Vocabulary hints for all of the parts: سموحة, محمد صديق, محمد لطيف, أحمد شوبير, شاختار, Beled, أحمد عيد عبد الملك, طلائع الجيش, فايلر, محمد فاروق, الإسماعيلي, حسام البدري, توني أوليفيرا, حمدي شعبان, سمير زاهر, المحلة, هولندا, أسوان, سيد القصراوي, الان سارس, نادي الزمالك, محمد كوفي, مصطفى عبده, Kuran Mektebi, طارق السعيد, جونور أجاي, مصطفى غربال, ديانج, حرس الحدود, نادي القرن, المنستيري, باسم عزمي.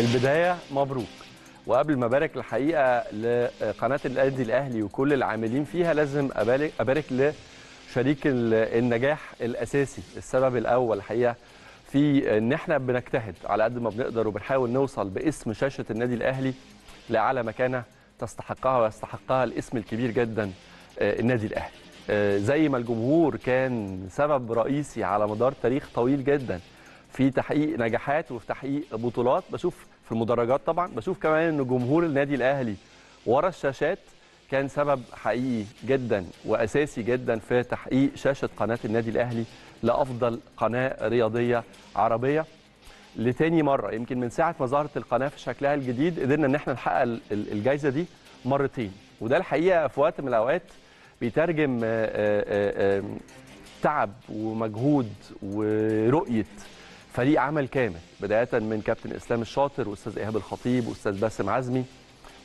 في البداية مبروك. وقبل ما أبارك الحقيقة لقناة النادي الأهلي وكل العاملين فيها، لازم أبارك لشريك النجاح الأساسي، السبب الأول الحقيقة في إن إحنا بنجتهد على قد ما بنقدر وبنحاول نوصل باسم شاشة النادي الأهلي لأعلى مكانة تستحقها ويستحقها الاسم الكبير جدا النادي الأهلي. زي ما الجمهور كان سبب رئيسي على مدار تاريخ طويل جدا في تحقيق نجاحات وفي تحقيق بطولات، بشوف في المدرجات طبعا، بشوف كمان ان جمهور النادي الاهلي ورا الشاشات كان سبب حقيقي جدا واساسي جدا في تحقيق شاشه قناه النادي الاهلي لافضل قناه رياضيه عربيه لتاني مره. يمكن من ساعه ما ظهرت القناه في شكلها الجديد قدرنا ان احنا نحقق الجائزه دي مرتين، وده الحقيقه في وقت من الاوقات بيترجم تعب ومجهود ورؤيه فريق عمل كامل، بداية من كابتن إسلام الشاطر وأستاذ إيهاب الخطيب وأستاذ باسم عزمي،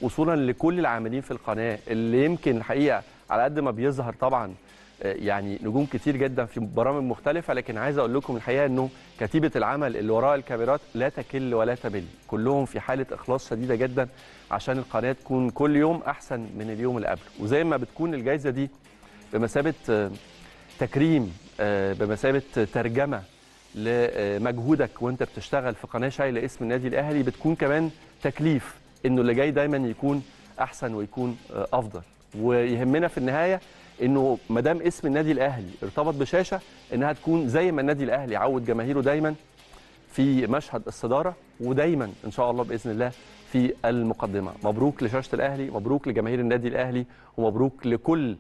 وصولا لكل العاملين في القناة اللي يمكن الحقيقة على قد ما بيظهر طبعا يعني نجوم كتير جدا في برامج مختلفة، لكن عايز أقول لكم الحقيقة أنه كتيبة العمل اللي وراء الكاميرات لا تكل ولا تبل، كلهم في حالة إخلاص شديدة جدا عشان القناة تكون كل يوم أحسن من اليوم اللي قبله. وزي ما بتكون الجائزة دي بمثابة تكريم، بمثابة ترجمة لمجهودك وانت بتشتغل في قناه شايله اسم النادي الاهلي، بتكون كمان تكليف انه اللي جاي دايما يكون احسن ويكون افضل. ويهمنا في النهايه انه ما دام اسم النادي الاهلي ارتبط بشاشه انها تكون زي ما النادي الاهلي عود جماهيره دايما في مشهد الصداره، ودايما ان شاء الله باذن الله في المقدمه. مبروك لشاشه الاهلي، مبروك لجماهير النادي الاهلي، ومبروك لكل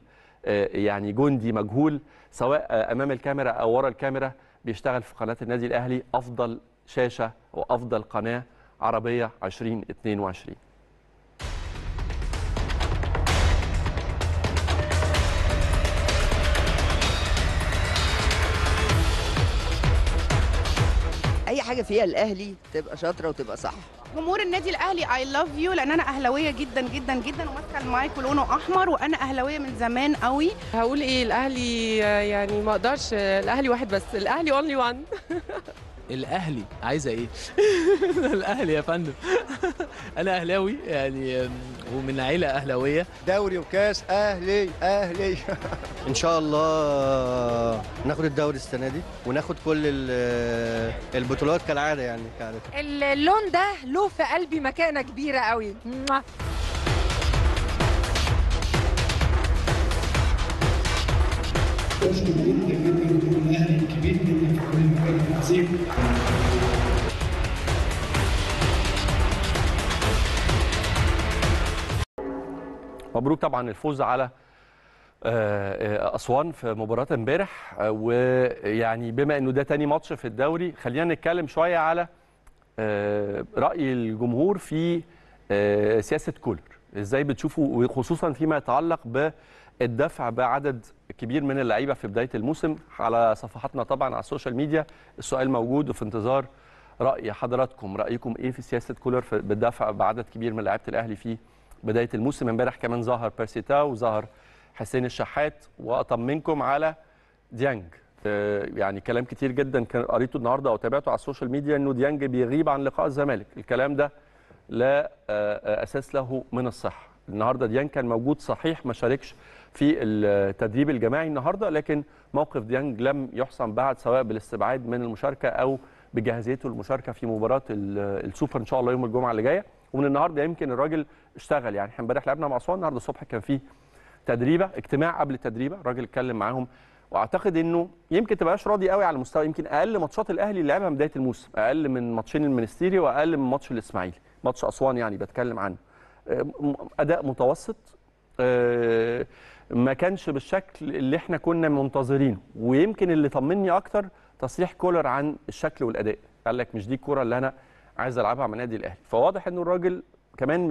يعني جندي مجهول سواء امام الكاميرا او ورا الكاميرا بيشتغل في قناة النادي الأهلي أفضل شاشة وأفضل قناة عربية 2022. أي حاجة فيها الأهلي تبقى شاطرة وتبقى صح. جمهور النادي الأهلي I love you، لأن أنا أهلاوية جدا جدا جدا، وماسكة المايك ولونه أحمر، وأنا أهلاوية من زمان قوي. هقول إيه، الأهلي يعني ما أقدرش، الأهلي واحد بس، الأهلي only one. الأهلي عايزة إيه؟ الأهلي يا فندم. أنا أهلاوي يعني ومن عيلة أهلاوية، دوري وكاس أهلي أهلي. إن شاء الله ناخد الدوري السنة دي وناخد كل البطولات كالعادة يعني كالعادة. اللون ده له في قلبي مكانة كبيرة قوي. شكرا جدا جدا من الأهلي الكبير جدا في كل المجال العظيم. مبروك طبعا الفوز على أسوان في مباراة امبارح، ويعني بما انه ده تاني ماتش في الدوري خلينا نتكلم شوية على رأي الجمهور في سياسة كولر. ازاي بتشوفوا وخصوصا فيما يتعلق بالدفع بعدد كبير من اللعيبة في بداية الموسم؟ على صفحاتنا طبعا على السوشيال ميديا السؤال موجود وفي انتظار رأي حضراتكم. رأيكم ايه في سياسة كولر بالدفع بعدد كبير من لعيبة الأهلي في بداية الموسم؟ امبارح كمان ظهر برسيتا وظهر حسين الشحات، واطمنكم على ديانج. يعني كلام كتير جدا كان قريته النهارده او تابعته على السوشيال ميديا انه ديانج بيغيب عن لقاء الزمالك. الكلام ده لا اساس له من الصحه. النهارده ديانج كان موجود صحيح، ما شاركش في التدريب الجماعي النهارده، لكن موقف ديانج لم يحسم بعد سواء بالاستبعاد من المشاركه او بجاهزيته للمشاركه في مباراه السوبر ان شاء الله يوم الجمعه اللي جايه. ومن النهارده يمكن الراجل اشتغل، يعني احنا امبارح لعبنا مع اسوان، النهارده الصبح كان في تدريبه، اجتماع قبل التدريبه، الراجل اتكلم معاهم. واعتقد انه يمكن تبقاش راضي قوي على مستوى، يمكن اقل ماتشات الاهلي اللي لعبها بدايه الموسم، اقل من ماتشين المنستيري واقل من ماتش الاسماعيلي، ماتش اسوان يعني بتكلم عنه. اداء متوسط، ما كانش بالشكل اللي احنا كنا منتظرينه. ويمكن اللي طمني اكتر تصريح كولر عن الشكل والاداء، قال لك مش دي الكوره اللي انا عايز العبها مع النادي الاهلي. فواضح انه الراجل كمان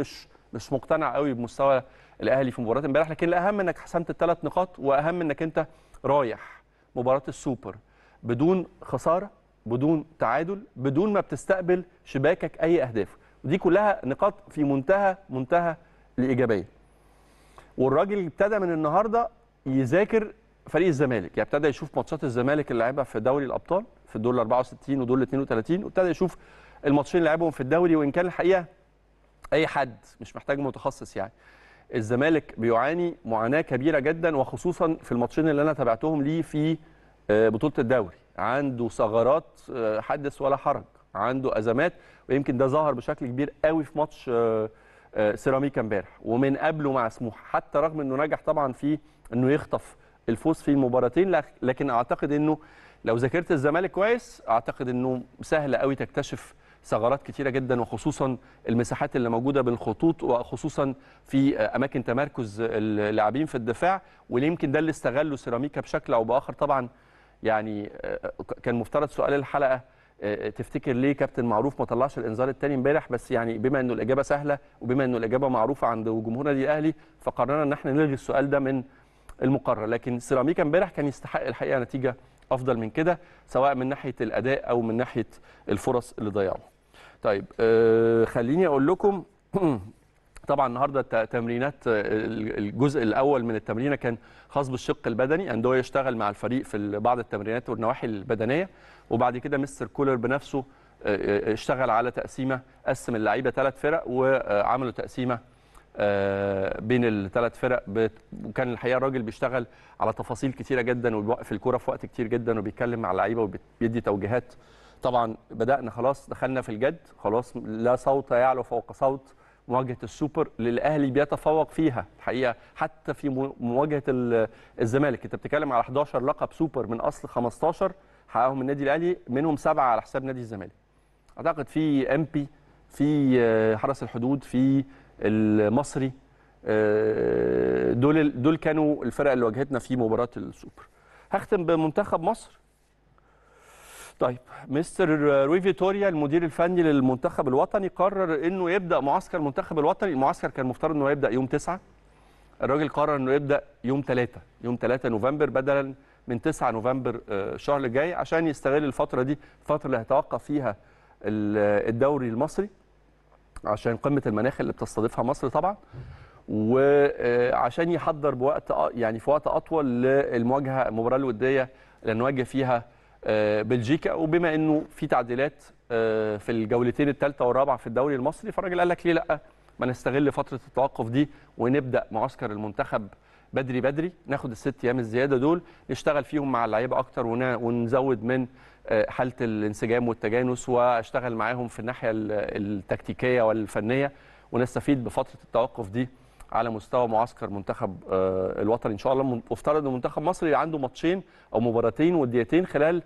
مش مقتنع قوي بمستوى الاهلي في مباراه امبارح، لكن الاهم انك حسمت الثلاث نقاط، واهم انك انت رايح مباراه السوبر بدون خساره، بدون تعادل، بدون ما بتستقبل شباكك اي اهداف، ودي كلها نقاط في منتهى الايجابيه. والراجل ابتدى من النهارده يذاكر فريق الزمالك، يعني ابتدى يشوف ماتشات الزمالك اللي لعبها في دوري الابطال في الدور ال 64 ودور ال 32، وابتدى يشوف الماتشين اللي لعبهم في الدوري، وان كان الحقيقه اي حد مش محتاج متخصص يعني، الزمالك بيعاني معاناه كبيره جدا، وخصوصا في الماتشين اللي انا تابعتهم ليه في بطوله الدوري. عنده ثغرات حدث ولا حرج، عنده ازمات، ويمكن ده ظهر بشكل كبير قوي في ماتش سيراميكا امبارح ومن قبله مع سموحه، حتى رغم انه نجح طبعا في انه يخطف الفوز في المباراتين، لكن اعتقد انه لو ذاكرت الزمالك كويس اعتقد انه سهل قوي تكتشف ثغرات كتيره جدا، وخصوصا المساحات اللي موجوده بين الخطوط، وخصوصا في اماكن تمركز اللاعبين في الدفاع، ويمكن ده اللي استغله سيراميكا بشكل او باخر. طبعا يعني كان مفترض سؤال الحلقه تفتكر ليه كابتن معروف ما طلعش الانذار الثاني امبارح، بس يعني بما انه الاجابه سهله وبما انه الاجابه معروفه عند جمهور النادي الاهلي فقررنا ان احنا نلغي السؤال ده من المقرر. لكن سيراميكا امبارح كان يستحق الحقيقه نتيجه افضل من كده، سواء من ناحيه الاداء او من ناحيه الفرص اللي ضيعوها. طيب خليني اقول لكم طبعا النهارده تمرينات الجزء الاول من التمرينه كان خاص بالشق البدني، اندويا يشتغل مع الفريق في بعض التمرينات والنواحي البدنيه، وبعد كده مستر كولر بنفسه اشتغل على تقسيمه، قسم اللعيبه ثلاث فرق وعملوا تقسيمه بين الثلاث فرق، وكان الحقيقه الراجل بيشتغل على تفاصيل كتيره جدا وبيوقف الكوره في وقت كتير جدا وبيتكلم مع اللعيبه وبيدي توجيهات. طبعا بدأنا خلاص دخلنا في الجد، خلاص لا صوت يعلو فوق صوت مواجهة السوبر للأهلي بيتفوق فيها الحقيقة حتى في مواجهة الزمالك. أنت بتتكلم على 11 لقب سوبر من أصل 15 حققهم النادي الأهلي، منهم 7 على حساب نادي الزمالك. أعتقد في إنبي، في حرس الحدود، في المصري، دول كانوا الفرق اللي واجهتنا في مباراة السوبر. هختم بمنتخب مصر. طيب مستر روي فيتوريا المدير الفني للمنتخب الوطني قرر انه يبدا معسكر المنتخب الوطني، المعسكر كان مفترض انه يبدا يوم 9، الراجل قرر انه يبدا يوم 3، يوم 3 نوفمبر بدلا من 9 نوفمبر الشهر اللي جاي، عشان يستغل الفتره دي، الفتره اللي هيتوقف فيها الدوري المصري عشان قمه المناخ اللي بتستضيفها مصر طبعا، وعشان يحضر بوقت يعني في وقت اطول للمواجهه، المباراه الوديه اللي نواجه فيها بلجيكا، وبما انه في تعديلات في الجولتين الثالثه والرابعه في الدوري المصري، فالراجل قال لك ليه لا ما نستغل فتره التوقف دي ونبدا معسكر المنتخب بدري بدري، ناخد الست ايام الزياده دول نشتغل فيهم مع اللعيبه اكتر ونزود من حاله الانسجام والتجانس، واشتغل معاهم في الناحيه التكتيكيه والفنيه، ونستفيد بفتره التوقف دي على مستوى معسكر منتخب الوطني ان شاء الله. مفترض ان منتخب مصر عنده ماتشين او مباراتين وديتين خلال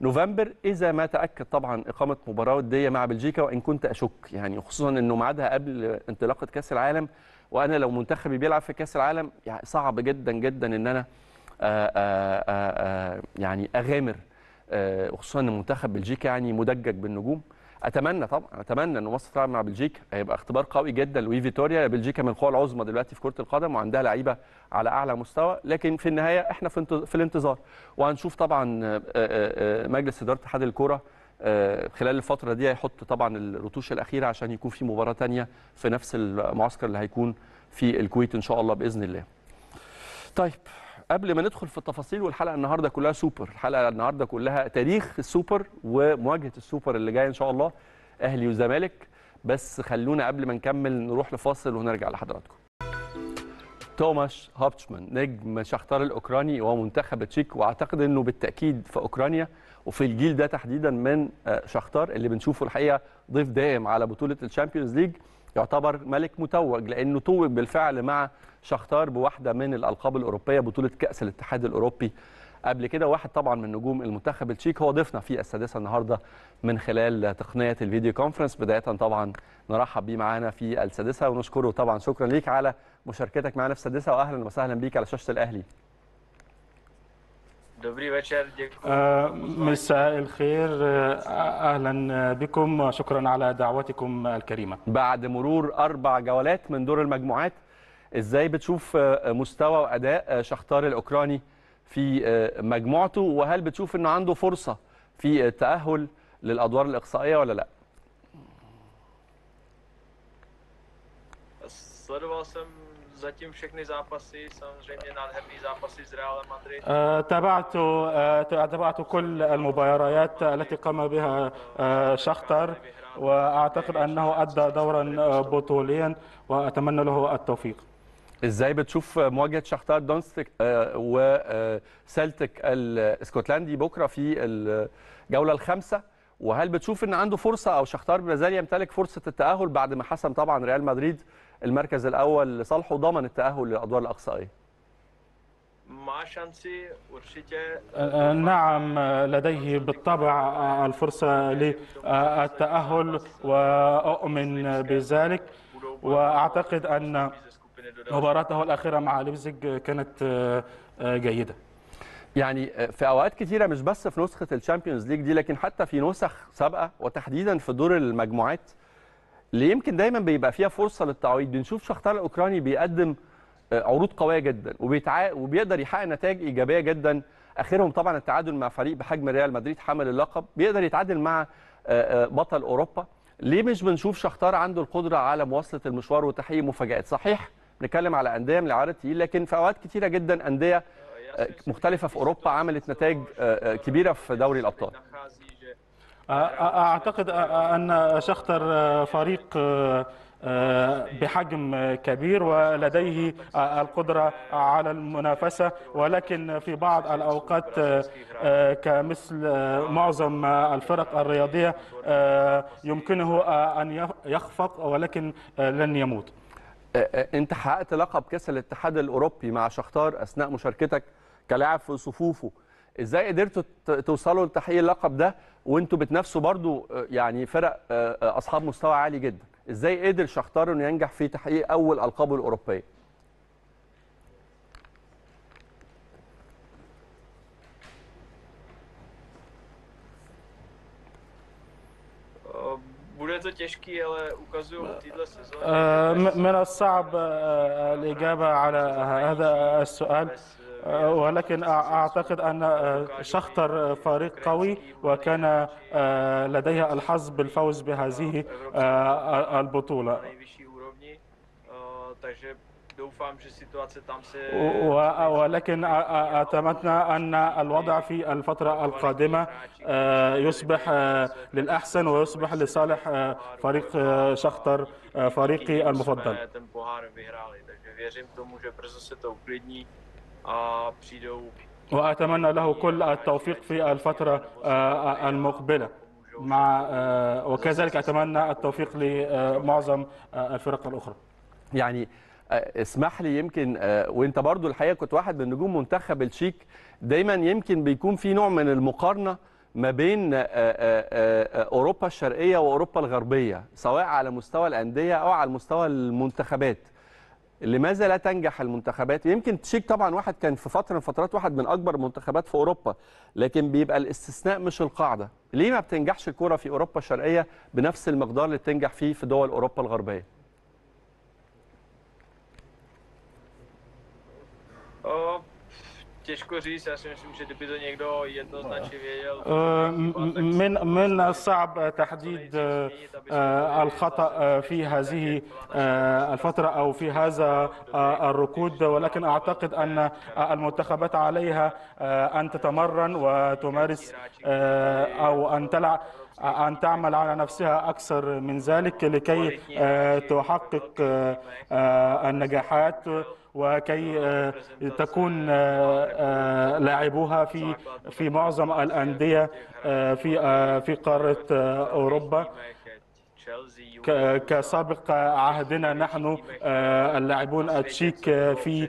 نوفمبر، اذا ما تاكد طبعا اقامه مباراه وديه مع بلجيكا، وان كنت اشك يعني، خصوصا انه ميعادها قبل انطلاقه كاس العالم، وانا لو منتخبي بيلعب في كاس العالم يعني صعب جدا جدا ان انا يعني اغامر، وخصوصا ان منتخب بلجيكا يعني مدجج بالنجوم. اتمنى طبعا، اتمنى ان مصر تلعب مع بلجيكا، هيبقى اختبار قوي جدا لوي فيتوريا. بلجيكا من القوى العظمى دلوقتي في كره القدم وعندها لعيبه على اعلى مستوى، لكن في النهايه احنا في الانتظار، وهنشوف طبعا مجلس اداره اتحاد الكوره خلال الفتره دي هيحط طبعا الرتوش الاخيره عشان يكون في مباراه ثانيه في نفس المعسكر اللي هيكون في الكويت ان شاء الله باذن الله. طيب قبل ما ندخل في التفاصيل، والحلقه النهارده كلها سوبر، الحلقه النهارده كلها تاريخ السوبر ومواجهه السوبر اللي جايه ان شاء الله اهلي وزمالك، بس خلونا قبل ما نكمل نروح لفاصل ونرجع لحضراتكم. توماش هوبتشمان نجم شاختار الاوكراني ومنتخب تشيك، واعتقد انه بالتاكيد في اوكرانيا وفي الجيل ده تحديدا من شاختار اللي بنشوفه الحقيقه ضيف دائم على بطوله الشامبيونز ليج، يعتبر ملك متوج لانه توج بالفعل مع شاختار بواحده من الالقاب الاوروبيه، بطوله كاس الاتحاد الاوروبي قبل كده، واحد طبعا من نجوم المنتخب التشيك هو ضيفنا في السادسه النهارده من خلال تقنيه الفيديو كونفرنس. بدايه طبعا نرحب بيه معانا في السادسه ونشكره طبعا، شكرا ليك على مشاركتك معانا في السادسه، واهلا وسهلا بيك على شاشه الاهلي. مساء الخير، اهلا بكم، شكرا على دعوتكم الكريمه. بعد مرور 4 جولات من دور المجموعات، ازاي بتشوف مستوى واداء شاختار الاوكراني في مجموعته، وهل بتشوف انه عنده فرصه في التاهل للادوار الاقصائيه ولا لا؟ zatím všechny zápasy, samozřejmě nádherný zápasy s Real Madrid. تابعت كل المباريات التي قام بها شاختار واعتقد انه ادى دورا بطوليا واتمنى له التوفيق. ازاي بتشوف مواجهه شاختار دونستك وسلتك الاسكتلندي بكره في الجوله الخامسة؟ وهل بتشوف ان عنده فرصه او شاختار ما زال يمتلك فرصه التاهل بعد ما حسم طبعا ريال مدريد المركز الاول لصالحه وضمن التاهل للادوار الاقصائيه؟ نعم لديه بالطبع الفرصه للتاهل واؤمن بذلك، واعتقد ان مباراته الاخيره مع لايبزيغ كانت جيده. يعني في اوقات كتيره مش بس في نسخه الشامبيونز ليج دي لكن حتى في نسخ سابقه وتحديدا في دور المجموعات اللي يمكن دايما بيبقى فيها فرصه للتعويض بنشوف شاختار الاوكراني بيقدم عروض قويه جدا وبيقدر يحقق نتائج ايجابيه جدا، اخرهم طبعا التعادل مع فريق بحجم ريال مدريد حامل اللقب، بيقدر يتعادل مع بطل اوروبا. ليه مش بنشوف شاختار عنده القدره على مواصله المشوار وتحقيق مفاجات؟ صحيح بنتكلم على انديه من العيار الثقيل لكن في اوقات كتيره جدا انديه مختلفة في أوروبا عملت نتائج كبيرة في دوري الأبطال. أعتقد أن شاختار فريق بحجم كبير ولديه القدرة على المنافسة، ولكن في بعض الأوقات كمثل معظم الفرق الرياضية يمكنه أن يخفق ولكن لن يموت. أنت حققت لقب كأس الاتحاد الأوروبي مع شاختار أثناء مشاركتك كلاعب في صفوفه، ازاي قدرتوا توصلوا لتحقيق اللقب ده وانتوا بتنافسوا برضو يعني فرق اصحاب مستوى عالي جدا؟ ازاي قدر شاختار انه ينجح في تحقيق اول القابه الاوروبيه؟ من الصعب الاجابه على هذا السؤال، ولكن أعتقد أن شاختار فريق قوي وكان لديها الحظ بالفوز بهذه البطولة، ولكن أتمنى أن الوضع في الفترة القادمة يصبح للأحسن ويصبح لصالح فريق شاختار فريقي المفضل. وأتمنى له كل التوفيق في الفترة المقبلة مع وكذلك أتمنى التوفيق لمعظم الفرق الأخرى. يعني اسمح لي يمكن وانت برضو الحقيقة كنت واحد من نجوم منتخب التشيك، دايما يمكن بيكون في نوع من المقارنة ما بين أوروبا الشرقية وأوروبا الغربية سواء على مستوى الأندية أو على مستوى المنتخبات. لماذا لا تنجح المنتخبات؟ يمكن تشيك طبعا واحد كان في فتره من فترات واحد من اكبر المنتخبات في اوروبا، لكن بيبقى الاستثناء مش القاعده. ليه ما بتنجحش الكوره في اوروبا الشرقيه بنفس المقدار اللي بتنجح فيه في دول اوروبا الغربيه؟ من الصعب تحديد الخطأ في هذه الفترة أو في هذا الركود، ولكن أعتقد أن المنتخبات عليها أن تتمرن وتمارس أو أن تعمل على نفسها أكثر من ذلك لكي تحقق النجاحات وكي تكون لاعبوها في معظم الأندية في قارة أوروبا كسابق عهدنا نحن اللاعبون التشيك في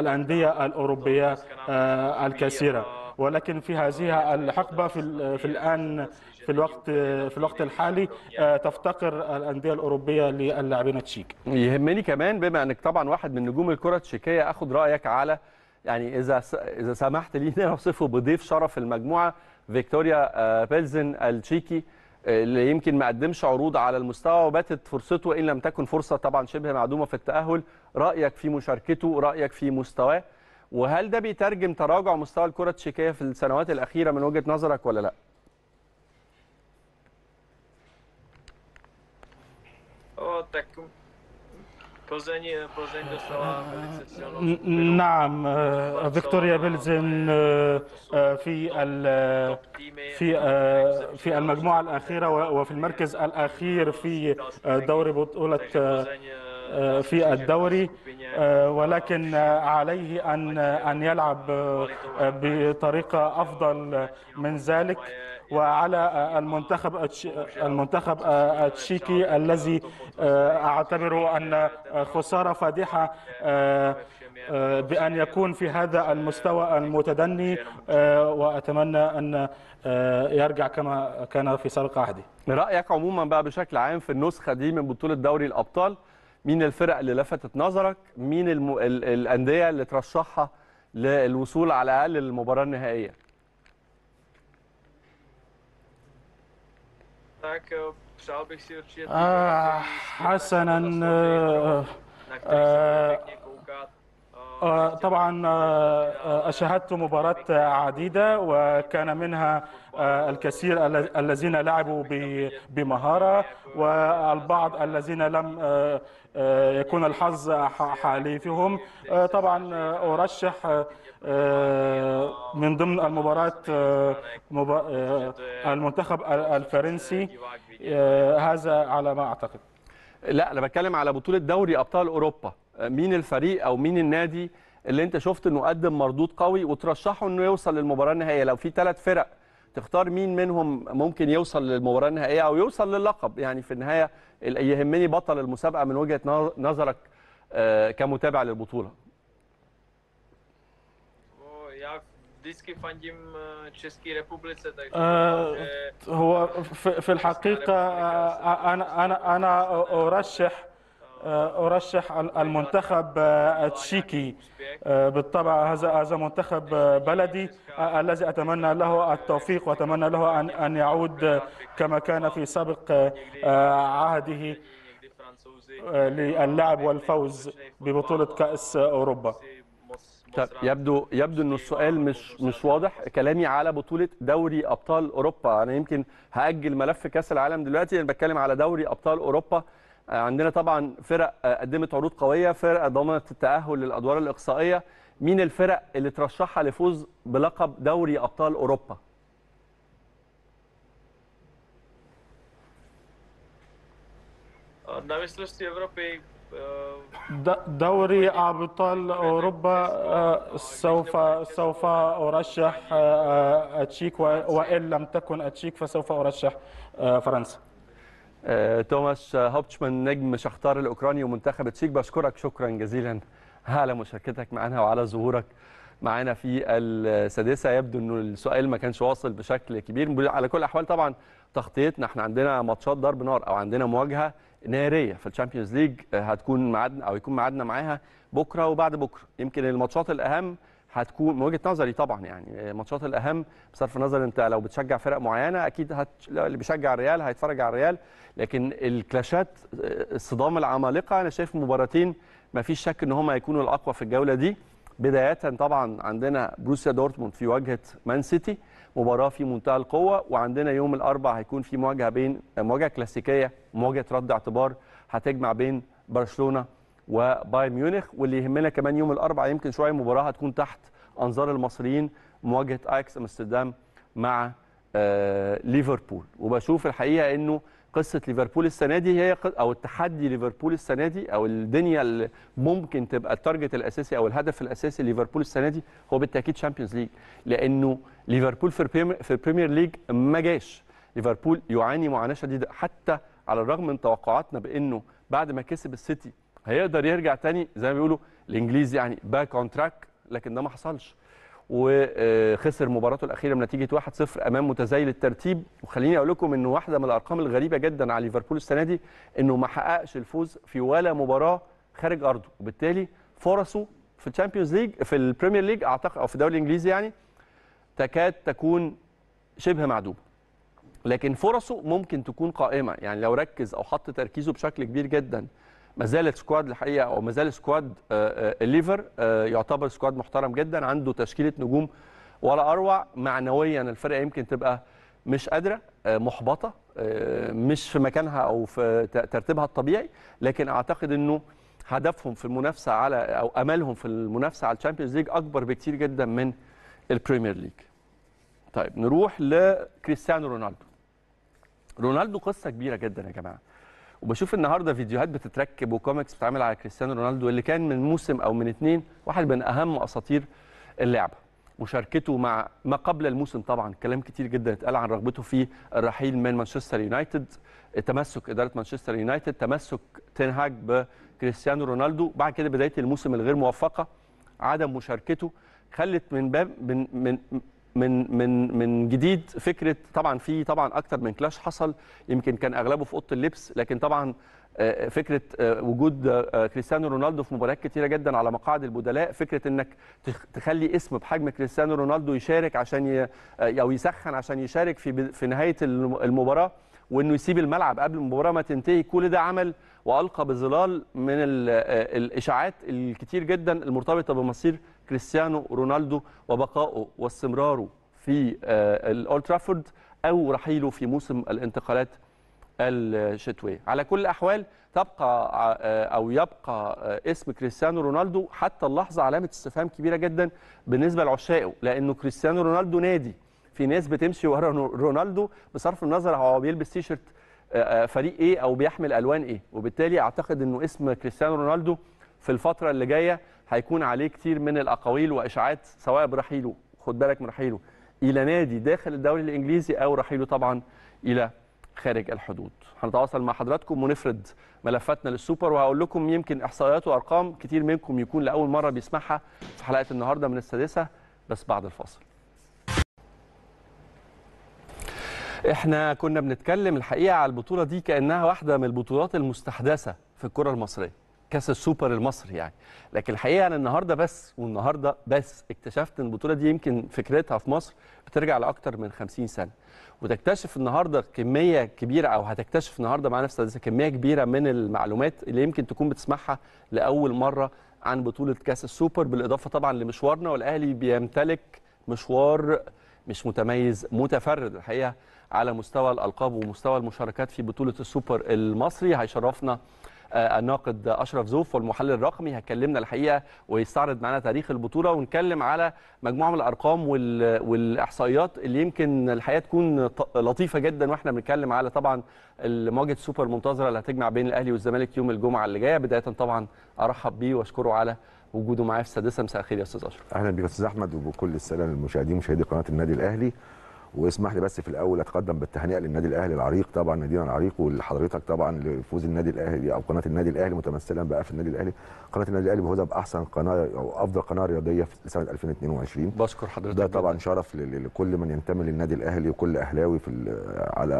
الأندية الأوروبية الكثيرة، ولكن في هذه الحقبة في الآن في الوقت الحالي تفتقر الأندية الأوروبية للاعبين التشيك. يهمني كمان بما أنك طبعا واحد من نجوم الكرة التشيكية أخذ رأيك على يعني إذا سمحت لي أوصفه بضيف شرف المجموعة فيكتوريا بلزن التشيكي اللي يمكن ما قدمش عروض على المستوى وباتت فرصته إن لم تكن فرصة طبعا شبه معدومة في التأهل. رأيك في مشاركته، رأيك في مستواه، وهل ده بيترجم تراجع مستوى الكرة التشيكية في السنوات الأخيرة من وجهة نظرك ولا لا؟ Plzeň dostala velice silnou. نعم فيكتوريا بلزن في المجموعة الأخيرة وفي المركز الأخير في دوري بطولة في الدوري، ولكن عليه أن يلعب بطريقة أفضل من ذلك. وعلى المنتخب التشيكي الذي أعتبره أن خسارة فادحة بأن يكون في هذا المستوى المتدني، وأتمنى أن يرجع كما كان في سابق عهده. رأيك عموما بقى بشكل عام في النسخة دي من بطولة دوري الأبطال، مين الفرق اللي لفتت نظرك؟ مين الأندية اللي ترشحها للوصول على الأقل للمباراة النهائية؟ حسنا طبعا أشاهدت مباراة عديدة وكان منها الكثير الذين لعبوا بمهارة والبعض الذين لم يكون الحظ حليفهم. طبعا أرشح من ضمن المباريات المنتخب الفرنسي، هذا على ما أعتقد. لا أنا بتكلم على بطولة دوري أبطال أوروبا، مين الفريق أو مين النادي اللي أنت شفت إنه قدم مردود قوي وترشحه إنه يوصل للمباراة النهائية؟ لو في 3 فرق تختار مين منهم ممكن يوصل للمباراة النهائية أو يوصل لللقب، يعني في النهاية يهمني بطل المسابقة من وجهة نظرك كمتابع للبطولة. هو في الحقيقة أنا أرشح المنتخب التشيكي، بالطبع هذا منتخب بلدي الذي أتمنى له التوفيق وأتمنى له أن يعود كما كان في سابق عهده للعب والفوز ببطولة كأس أوروبا. طيب يبدو إنه السؤال مش واضح، كلامي على بطولة دوري أبطال أوروبا. أنا يمكن هأجل ملف كأس العالم دلوقتي، أنا بتكلم على دوري أبطال أوروبا. عندنا طبعا فرق قدمت عروض قوية، فرق ضمنت التأهل للأدوار الإقصائية، مين الفرق اللي ترشحها لفوز بلقب دوري أبطال أوروبا؟ دوري أبطال أوروبا سوف أرشح التشيك، وإن لم تكن التشيك فسوف أرشح فرنسا. توماش هوبتشمان نجم شاختار الأوكراني ومنتخب التشيك، بشكرك شكرا جزيلا على مشاركتك معنا وعلى ظهورك معنا في السادسة. يبدو أنه السؤال ما كانش واصل بشكل كبير. على كل الأحوال طبعا تغطيتنا، احنا عندنا ماتشات ضرب نار أو عندنا مواجهة نارية في الشامبيونز ليج هتكون معادنا أو يكون معادنا معاها بكرة وبعد بكرة. يمكن الماتشات الأهم هتكون من وجهه نظري طبعا، يعني الماتشات الاهم بصرف النظر انت لو بتشجع فرق معينه اكيد اللي بيشجع الريال هيتفرج على الريال، لكن الكلاشات صدام العمالقه انا شايف مباراتين ما فيش شك ان هم هيكونوا الاقوى في الجوله دي. بدايه طبعا عندنا بروسيا دورتموند في واجهه مان سيتي، مباراه في منتهى القوه، وعندنا يوم الاربعاء هيكون في مواجهه كلاسيكيه، مواجهه رد اعتبار هتجمع بين برشلونه وبايرن ميونخ، واللي يهمنا كمان يوم الاربعاء يمكن شويه مباراه هتكون تحت انظار المصريين، مواجهه أياكس أمستردام مع ليفربول. وبشوف الحقيقه انه قصه ليفربول السنه دي هي او التحدي ليفربول السنه دي او الدنيا اللي ممكن تبقى التارجت الاساسي او الهدف الاساسي ليفربول السنه دي هو بالتاكيد شامبيونز ليج، لانه ليفربول في البريمير ليج ما جاش. ليفربول يعاني معاناه شديده، حتى على الرغم من توقعاتنا بانه بعد ما كسب السيتي هيقدر يرجع تاني زي ما بيقولوا الانجليزي يعني باك اون تراك، لكن ده ما حصلش وخسر مباراته الاخيره بنتيجه 1-0 امام متزايل الترتيب. وخليني اقول لكم انه واحده من الارقام الغريبه جدا على ليفربول السنه دي انه ما حققش الفوز في ولا مباراه خارج ارضه، وبالتالي فرصه في الشامبيونز ليج في البريمير ليج اعتقد او في الدوري الانجليزي يعني تكاد تكون شبه معدومه، لكن فرصه ممكن تكون قائمه. يعني لو ركز او حط تركيزه بشكل كبير جدا ما زالت سكواد الحقيقه او ما زال سكواد الليفر يعتبر سكواد محترم جدا، عنده تشكيله نجوم ولا اروع. معنويا الفرقه يمكن تبقى مش قادره، محبطه، مش في مكانها او في ترتيبها الطبيعي، لكن اعتقد انه هدفهم في المنافسه على او املهم في المنافسه على الشامبيونز ليج اكبر بكتير جدا من البريمير ليج. طيب نروح لكريستيانو رونالدو. رونالدو قصه كبيره جدا يا جماعه. وبشوف النهارده فيديوهات بتتركب وكوميكس بتتعمل على كريستيانو رونالدو اللي كان من موسم او من اتنين واحد من اهم اساطير اللعبه. مشاركته مع ما قبل الموسم طبعا كلام كتير جدا اتقال عن رغبته في الرحيل من مانشستر يونايتد، تمسك اداره مانشستر يونايتد، تمسك تنهاج بكريستيانو رونالدو، بعد كده بدايه الموسم الغير موفقه، عدم مشاركته خلت من باب من من من من من جديد فكره. طبعا في طبعا اكتر من كلاش حصل، يمكن كان اغلبه في اوضه اللبس، لكن طبعا فكره وجود كريستيانو رونالدو في مباريات كتيره جدا على مقاعد البدلاء، فكره انك تخلي اسم بحجم كريستيانو رونالدو يشارك عشان او يسخن عشان يشارك في نهايه المباراه، وانه يسيب الملعب قبل المباراه ما تنتهي. كل ده عمل والقى بظلال من الاشاعات الكتير جدا المرتبطه بمصير كريستيانو رونالدو وبقائه واستمراره في الأولد ترافورد او رحيله في موسم الانتقالات الشتويه. على كل الاحوال تبقى او يبقى اسم كريستيانو رونالدو حتى اللحظه علامه استفهام كبيره جدا بالنسبه لعشاقه، لانه كريستيانو رونالدو نادي، في ناس بتمشي ورا رونالدو بصرف النظر هو بيلبس تيشرت فريق ايه او بيحمل الوان ايه، وبالتالي اعتقد انه اسم كريستيانو رونالدو في الفتره اللي جايه هيكون عليه كتير من الاقاويل واشاعات، سواء برحيله، خد بالك من رحيله الى نادي داخل الدوري الانجليزي او رحيله طبعا الى خارج الحدود. هنتواصل مع حضراتكم ونفرد ملفاتنا للسوبر، وهقول لكم يمكن احصائيات وارقام كتير منكم يكون لاول مره بيسمعها في حلقه النهارده من السادسه، بس بعد الفاصل. احنا كنا بنتكلم الحقيقه على البطوله دي كانها واحده من البطولات المستحدثه في الكره المصريه، كاس السوبر المصري يعني، لكن الحقيقه انا النهارده بس والنهارده بس اكتشفت ان البطوله دي يمكن فكرتها في مصر بترجع لاكثر من 50 سنه، وتكتشف النهارده كميه كبيره او هتكتشف النهارده معانا في السادسه كميه كبيره من المعلومات اللي يمكن تكون بتسمعها لاول مره عن بطوله كاس السوبر، بالاضافه طبعا لمشوارنا. والاهلي بيمتلك مشوار مش متميز، متفرد الحقيقه على مستوى الألقاب ومستوى المشاركات في بطولة السوبر المصري. هيشرفنا الناقد أشرف زوف والمحلل الرقمي، هيكلمنا الحقيقة ويستعرض معنا تاريخ البطولة ونتكلم على مجموعة من الأرقام والإحصائيات اللي يمكن الحقيقة تكون لطيفة جدا، واحنا بنتكلم على طبعا مواجهة السوبر المنتظرة اللي هتجمع بين الأهلي والزمالك يوم الجمعة اللي جاية. بداية طبعا أرحب بيه وأشكره على وجوده معايا في السادسة. مساء الخير يا أستاذ أشرف. أهلا بك يا أستاذ أحمد، وبكل السلام للمشاهدين ومشاهدي قناة النادي الأهلي. واسمح لي بس في الاول اتقدم بالتهنئه للنادي الاهلي العريق، طبعا نادينا العريق، ولحضرتك طبعا لفوز النادي الاهلي او قناه النادي الاهلي، متمثلا بقى في النادي الاهلي، قناه النادي الاهلي بفوزها باحسن قناه او افضل قناه رياضيه في سنه 2022. بشكر حضرتك، ده طبعا شرف لكل من ينتمي للنادي الاهلي وكل اهلاوي في على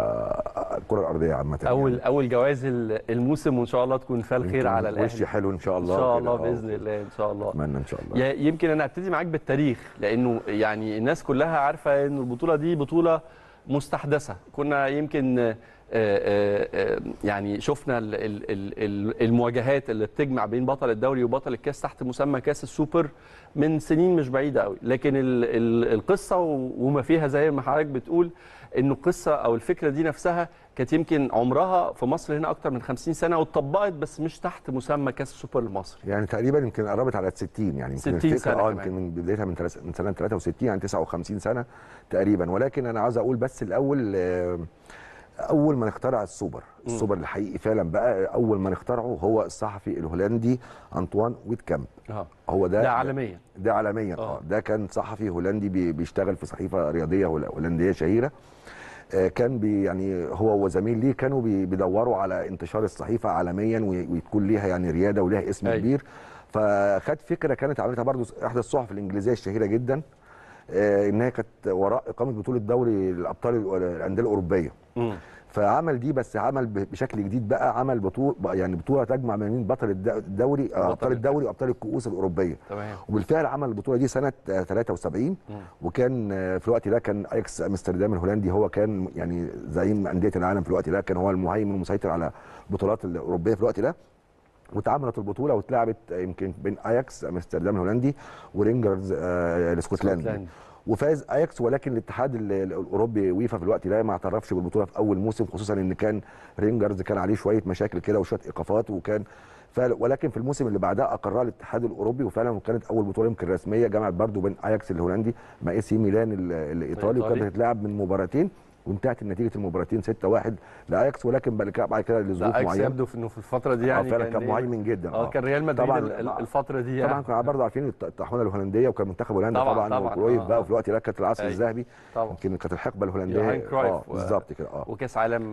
الكره الارضيه عامه. اول جوائز الموسم، وان شاء الله تكون فيها الخير على الاهلي. وشي حلو ان شاء الله، ان شاء الله باذن الله، ان شاء الله، اتمنى ان شاء الله. يمكن انا ابتدي معاك بالتاريخ، لانه يعني الناس كلها عارفه ان البطوله دي بطولة مستحدثة. كنا يمكن يعني شفنا المواجهات اللي بتجمع بين بطل الدوري وبطل الكاس تحت مسمى كاس السوبر من سنين مش بعيدة قوي، لكن القصة وما فيها زي ما حضرتك بتقول انه القصة او الفكرة دي نفسها كانت يمكن عمرها في مصر هنا اكتر من 50 سنه، واتطبقت بس مش تحت مسمى كاس السوبر المصري. يعني تقريبا يمكن قربت على 60، يعني يمكن 60 سنه، يمكن من بدايتها من سنه 63، يعني 59 سنه تقريبا. ولكن انا عاوز اقول بس الاول، اول ما اخترع السوبر الحقيقي فعلا بقى، اول ما اخترعه هو الصحفي الهولندي أنطوان فيتكامب. هو ده عالميا، ده عالميا. ده كان صحفي هولندي بيشتغل في صحيفه رياضيه هولنديه شهيره. كان يعني هو وزميل ليه كانوا بيدوروا على انتشار الصحيفه عالميا وتكون ليها يعني رياده وليها اسم كبير. فخد فكره كانت عملتها برضو احدى الصحف الانجليزيه الشهيره جدا، انها كانت وراء اقامه بطوله دوري الابطال الانديه الاوروبيه. فعمل دي، بس عمل بشكل جديد بقى، عمل بطوله يعني بطوله تجمع ما بين بطل الدوري ابطال الدوري وابطال الكؤوس الاوروبيه. تمام. وبالفعل عمل البطوله دي سنه 73، وكان في الوقت ده كان أياكس أمستردام الهولندي هو كان يعني زعيم انديه العالم في الوقت ده، كان هو المهيمن المسيطر على البطولات الاوروبيه في الوقت ده. واتعملت البطوله واتلعبت يمكن بين أياكس أمستردام الهولندي ورينجرز الاسكتلندي، وفاز اياكس. ولكن الاتحاد الاوروبي ويفا في الوقت ده ما اعترفش بالبطوله في اول موسم، خصوصا ان كان رينجرز كان عليه شويه مشاكل كده وشويه ايقافات، وكان ولكن في الموسم اللي بعدها اقرها الاتحاد الاوروبي، وفعلا كانت اول بطوله يمكن رسميه جمعت برضو بين اياكس الهولندي مع اي سي ميلان الايطالي، وكانت هتتلعب من مباراتين وانتهت نتيجه المباراتين 6-1 لاياكس، ولكن بعد كده لظروف معينه يبدو انه في الفتره دي يعني فعلا كان مهيمن جدا. كان ريال مدريد الفتره دي يعني. طبعا كنا برضه عارفين الطاحونه الهولنديه، وكان منتخب هولندا طبعا وكرويف بقى، وفي الوقت ده كانت العصر الذهبي، يمكن كانت الحقبه الهولنديه بالظبط كده وكاس عالم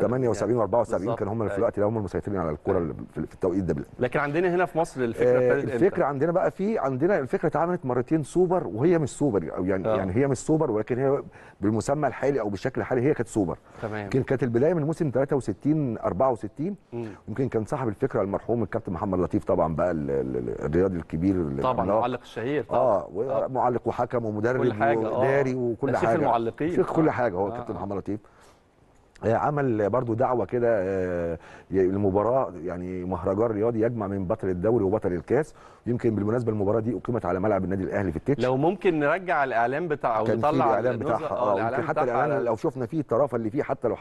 78 و74 كانوا هم في الوقت ده هم المسيطرين على الكره في التوقيت ده. لكن عندنا هنا في مصر الفكره عندنا بقى عندنا الفكره اتعملت مرتين سوبر، وهي مش سوبر يعني هي مش سوبر، ولكن هي بالمسمى الحالي او بالشكل الحالي هي كانت سوبر. تمام. كانت البدايه من موسم 63 64، يمكن كان صاحب الفكره المرحوم الكابتن محمد لطيف طبعا بقى الرياضي الكبير طبعا، المعلق الشهير طبعا معلق وحكم ومدرب واداري وكل حاجه، شيخ المعلقين شيخ كل حاجه هو الكابتن محمد لطيف. عمل برضو دعوه كده المباراه يعني مهرجان رياضي يجمع من بطل الدوري وبطل الكاس، يمكن بالمناسبه المباراه دي اقيمت على ملعب النادي الاهلي في التتش. لو ممكن نرجع الاعلان بتاعه ونطلع الاعلان بتاعها يمكن حتى الاعلان لو شفنا فيه الطرافه اللي فيه، حتى لو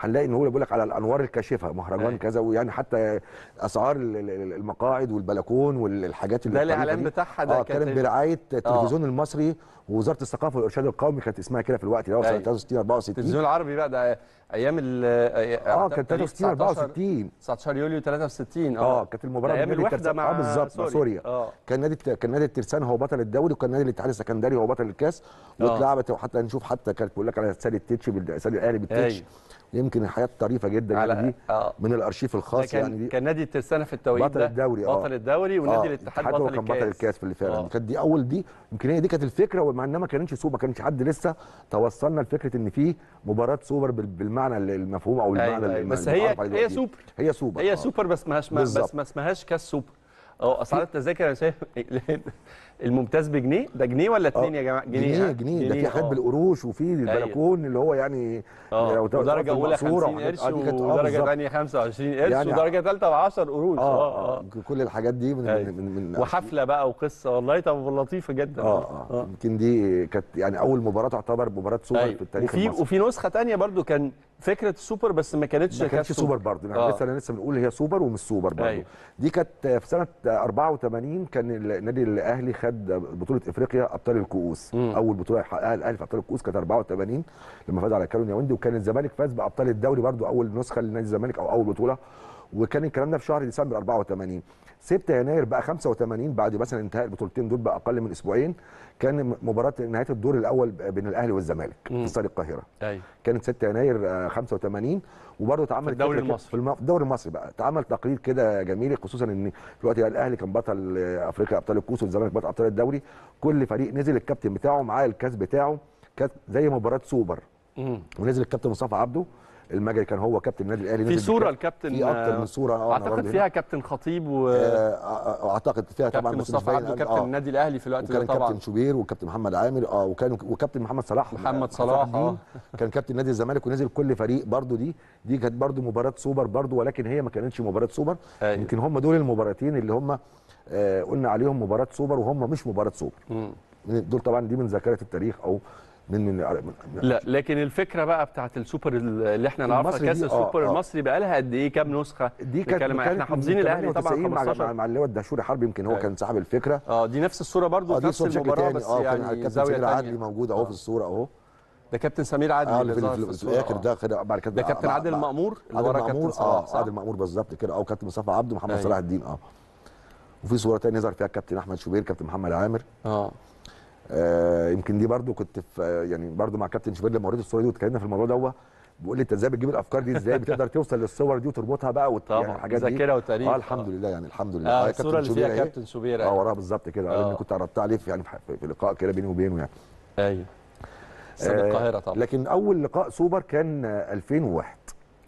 هنلاقي ان هو بيقول لك على الانوار الكاشفه مهرجان كذا، ويعني حتى اسعار المقاعد والبلكون والحاجات اللي ده الاعلان بتاعها ده كان برعايه التلفزيون المصري ووزاره الثقافه والارشاد القومي، كانت اسمها كده في الوقت ده 63 64 التلفزيون العربي بقى ده ايام ال كانت 63 64 19 يوليو 63 كانت المباراه ايام الوحده مع بالظبط سوريا. كان نادي الترسانه هو بطل الدوري، وكان نادي الاتحاد السكندري هو بطل الكاس، واتلعبت وحتى نشوف حتى كانت بيقول لك على استاد التتش بالاستاد الاهلي بالتتش. يمكن الحياه الطريفه جدا يعني دي من الارشيف الخاص يعني دي. كان نادي الترسانه في التوقيت بطل الدوري بطل الدوري، ونادي الاتحاد بطل الكاس. بطل الكاس في اللي فعلا كانت دي اول دي يمكن هي دي كانت الفكره، ومع انها ما كانتش سوبر، ما كانش حد لسه توصلنا لفكره ان في مباراه سوبر بالمعنى المفهوم او المعنى بس هي سوبر هي سوبر بس ما اسمهاش كاس سوبر. اسعار التذاكر انا شايف الممتاز بجنيه، ده جنيه ولا 2 يا جماعه؟ جنيه ده في حاجات بالقروش، وفي البلكون اللي هو يعني لو درجه اولى 50 قرش ودرجه ثانيه 25 قرش يعني ودرجه ثالثه ب 10 قروش. كل الحاجات دي من وحفله بقى وقصه والله. طب لطيفه جدا. يمكن دي كانت يعني اول مباراه تعتبر مباراه سوبر في التاريخ المصري. وفي نسخه ثانيه برضو كان فكره السوبر بس ما كانتش سوبر برضه يعني لسه بنقول هي سوبر ومش سوبر برضه. دي كانت في سنه 84 كان النادي الاهلي خد بطوله افريقيا ابطال الكؤوس. اول بطوله حققها الاهلي في ابطال الكؤوس كانت 84 لما فاز على كالونياوندي، وكان الزمالك فاز بابطال الدوري برضه اول نسخه لنادي الزمالك او اول بطوله، وكان الكلام ده في شهر ديسمبر 84. 6 يناير بقى 85 بعد مثلا انتهاء البطولتين دول باقل من اسبوعين كان مباراه نهايه الدور الاول بين الاهلي والزمالك في استاد القاهره. كانت 6 يناير 85 وبرضه اتعمل في الدوري المصري بقى اتعمل تقرير كده جميل، خصوصا ان في الوقت الاهلي كان بطل افريقيا ابطال الكؤوس والزمالك بطل ابطال الدوري، كل فريق نزل الكابتن بتاعه معاه الكاس بتاعه، كانت زي مباراه سوبر. ونزل الكابتن مصطفى عبده المجري كان هو كابتن النادي الاهلي. في صوره الكابتن في اكتر من صوره اعتقد فيها كابتن خطيب اعتقد فيها طبعا مصطفى عبده كابتن النادي الاهلي في الوقت ده طبعا، كابتن شوبير وكابتن محمد عامر وكابتن محمد صلاح كان كابتن نادي الزمالك، ونزل كل فريق برضو. دي كانت برضو مباراه سوبر برضو، ولكن هي ما كانتش مباراه سوبر. يمكن هم دول المباراتين اللي هم قلنا عليهم مباراه سوبر وهم مش مباراه سوبر. دول طبعا دي من ذاكره التاريخ او من لا. لكن الفكره بقى بتاعت السوبر اللي احنا نعرفها كاس السوبر المصري بقى لها قد ايه كام نسخه؟ دي كانت احنا حافظين الاهلي طبعا مع اللي هو الدهشوري حرب، يمكن هو كان صاحب الفكره. دي نفس الصوره برضو نفس المباراه بس يعني الزاويه العدلي موجود اهو في الصوره اهو. ده كابتن سمير عادل في الاخر ده بعد كده ده كابتن عادل مأمور اللي ورا كابتن عادل مأمور بالظبط كده او كابتن مصطفى عبده محمد صلاح الدين. وفي صوره ثانيه ظهر فيها الكابتن احمد شوبير كابتن محمد عامر. يمكن دي برضو كنت يعني برضو مع كابتن شبير لما وريته الصوره دي واتكلمنا في الموضوع ده، بيقول لي انت ازاي بتجيب الافكار دي، ازاي بتقدر توصل للصور دي وتربطها بقى يعني الحاجات دي ذاكره وتاريخ. الحمد لله يعني الحمد لله. الصوره اللي فيها كابتن شوبير وراها بالظبط كده لان كنت عرضت عليه في لقاء كده بيني وبينه يعني. استاد القاهره طبعا. لكن اول لقاء سوبر كان 2001.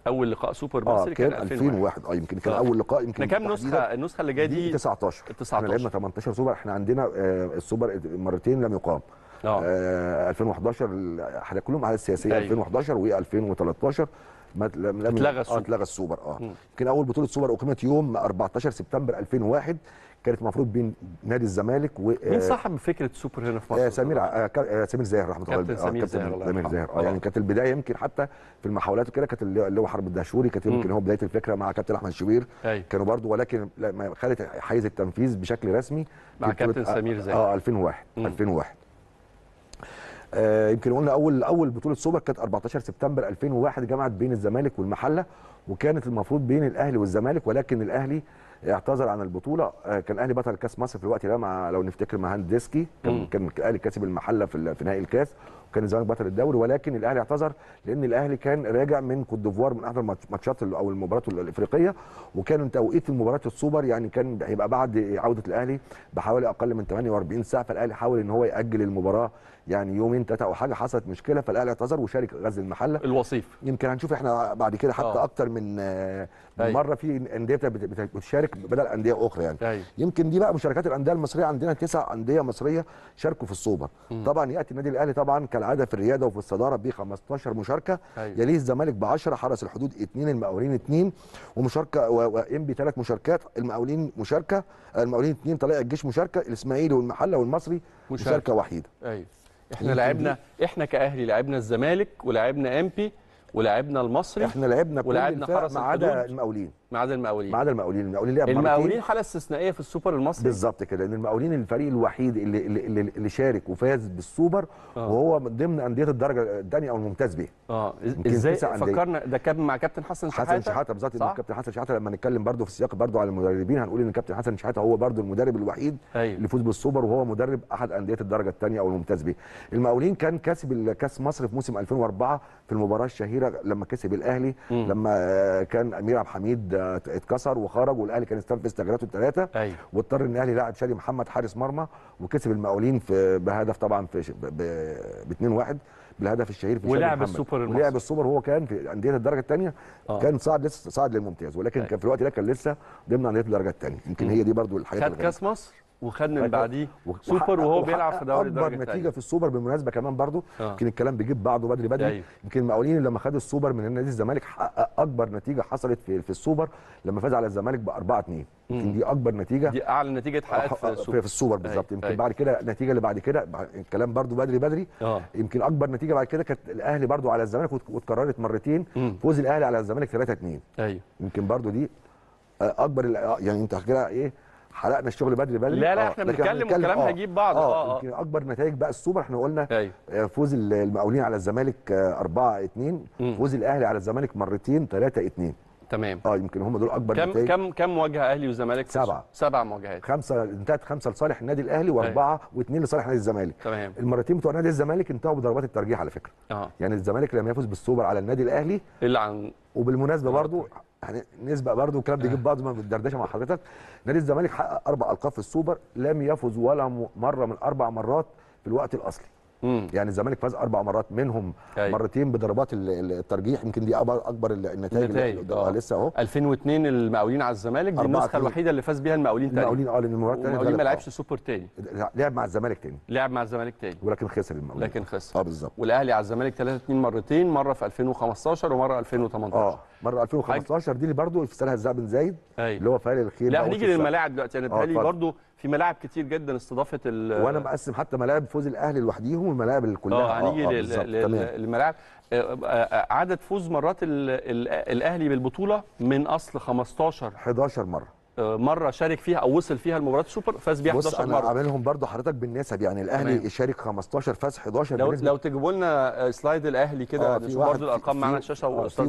اول لقاء سوبر مصري كان 2001. يمكن كان اول لقاء. يمكن كام نسخه؟ النسخه اللي جايه دي 19 احنا لعبنا 18 سوبر. احنا عندنا السوبر مرتين لم يقام. 2011 كلهم على السياسيه 2011 و2013 اتلغى السوبر. يمكن اول بطوله سوبر اقيمت يوم 14 سبتمبر 2001 كانت المفروض بين نادي الزمالك و مين صاحب فكره سوبر هنا في مصر؟ سمير زاهر رحمه الله. كابتن سمير زاهر يعني كانت البدايه يمكن حتى في المحاولات وكده كانت اللي هو حرب الدهشوري كانت يمكن هو بدايه الفكره مع كابتن احمد شوبير كانوا برضو، ولكن لما خدت حيز التنفيذ بشكل رسمي مع كابتن سمير زاهر 2001. يمكن قلنا اول بطوله سوبر كانت 14 سبتمبر 2001 جمعت بين الزمالك والمحله، وكانت المفروض بين الاهلي والزمالك، ولكن الاهلي اعتذر عن البطوله. كان الاهلي بطل كاس مصر في الوقت ده، مع لو نفتكر مع هاند ديسكي كان الاهلي كسب المحله في نهائي الكاس، وكان الزمالك بطل الدوري، ولكن الاهلي اعتذر لان الاهلي كان راجع من كوت ديفوار من احد الماتشات او المباراه الافريقيه، وكان توقيت مباراه السوبر يعني كان هيبقى بعد عوده الاهلي بحوالي اقل من 48 ساعه، فالاهلي حاول ان هو ياجل المباراه يعني يومين ثلاثه او حاجه، حصلت مشكله فالاهلي اعتذر وشارك غزل المحله الوصيف. يمكن هنشوف احنا بعد كده حتى اكتر من مره في انديه بتشارك بدل انديه اخرى يعني. يمكن دي بقى مشاركات الانديه المصريه، عندنا 9 انديه مصريه شاركوا في السوبر. طبعا ياتي النادي الاهلي طبعا كالعاده في الرياضه وفي الصداره ب 15 مشاركه، يليه الزمالك ب 10، حرس الحدود 2، المقاولين 2 ومشاركه، وإنبي 3 مشاركات، المقاولين مشاركه، المقاولين 2، طلائع الجيش مشاركه، الاسماعيلي والمحله والمصري مشاركه وحيده. احنا لعبنا، احنا كاهلي لعبنا الزمالك ولعبنا إنبي ولعبنا المصري، احنا لعبنا كل الفرق ما عدا المقاولين. المقاولين لعب مرتين. المقاولين حاله استثنائيه في السوبر المصري بالظبط كده، لان المقاولين الفريق الوحيد اللي شارك وفاز بالسوبر وهو من ضمن انديه الدرجه الثانيه او الممتاز بها. ازاي فكرنا ده كان مع كابتن حسن الشحات. بالظبط، كابتن حسن الشحات لما نتكلم برده في السياق برده على المدربين هنقول ان كابتن حسن الشحات هو برده المدرب الوحيد اللي فوز بالسوبر، وهو مدرب احد انديه الدرجه الثانيه او الممتاز بها. المقاولين كان كسب كاس مصر في موسم 2004 في المباراه الشهيره لما كسب الاهلي، لما كان امير عبد الحميد اتكسر وخرج والاهلي كان استنفذ تغييراته ال3 واضطر ان الاهلي لاعب شادي محمد حارس مرمى، وكسب المقاولين بهدف طبعا ب 2-1 بالهدف الشهير في شادي محمد، ولعب السوبر المصري. ولعب السوبر، هو كان في انديه الدرجه الثانيه كان صعد، لسه صعد للممتاز، ولكن كان في الوقت ده كان لسه ضمن انديه الدرجه الثانيه. يمكن هي دي برضو الحاجات اللي خد كاس مصر وخدنا من بعديه سوبر وهو بيلعب في دوري الدرجه الثانيه. اكبر نتيجه في السوبر بالمناسبه كمان برضو، يمكن الكلام بيجيب بعضه بدري. يمكن المقاولين لما خدوا السوبر من نادي الزمالك حقق اكبر نتيجه حصلت في السوبر لما فاز على الزمالك ب 4-2. يمكن دي اكبر نتيجه، دي اعلى نتيجه اتحققت في السوبر بالظبط. يمكن بعد كده النتيجه اللي بعد كده الكلام برضو بدري. يمكن اكبر نتيجه بعد كده كانت الاهلي برضو على الزمالك، واتكررت مرتين، فوز الاهلي على الزمالك 3-2. يمكن برضو دي اكبر يعني انت كده ايه، حرقنا الشغل بدري. لا احنا بنتكلم والكلام هيجيب بعض. يمكن اكبر نتائج بقى السوبر احنا قلنا فوز المقاولين على الزمالك 4-2، فوز الاهلي على الزمالك مرتين 3-2. تمام. يمكن هم دول اكبر نتائج. كم مواجهه اهلي وزمالك؟ 7 مواجهات، 5 انتهت 5 لصالح النادي الاهلي و2 لصالح نادي الزمالك. تمام. المرتين بتوع نادي الزمالك انتهوا بضربات الترجيح على فكره. يعني الزمالك لم يفوز بالسوبر على النادي الاهلي الا عن، وبالمناسبه برضو نسبق برضه الكلام بيجيب بعض من الدردشه مع حضرتك، نادي الزمالك حقق 4 القاب في السوبر، لم يفز ولا مره من 4 مرات في الوقت الاصلي. يعني الزمالك فاز 4 مرات، منهم مرتين بضربات الترجيح. يمكن دي اكبر النتائج لسه اهو. 2002 المقاولين على الزمالك، دي النسخه الوحيده اللي فاز بيها المقاولين تاني. المقاولين ما لعبش سوبر تاني، لعب مع الزمالك تاني، ولكن خسر المقاولين، بالظبط. والاهلي على الزمالك 3-2 مرتين، مره في 2015 ومره 2018. مره 2015 دي اللي برضه في سالها الزعبن زايد اللي هو فعل الخير. لا هنيجي للملاعب دلوقتي، انا بتهيألي برضه في ملاعب كتير جدا استضافت وانا مقسم حتى ملاعب فوز الاهلي لوحديهم والملاعب كلها. هنيجي للملاعب. عدد فوز مرات الاهلي بالبطوله من اصل 15، 11 مره شارك فيها او وصل فيها لمباراه السوبر، فاز بيها 11 مره. بص انا عاملهم برضو حضرتك بالنسب، يعني الاهلي شارك 15 فاز 11. لو تجيبوا لنا سلايد الاهلي كده نشوف برضو الارقام معانا على الشاشه. في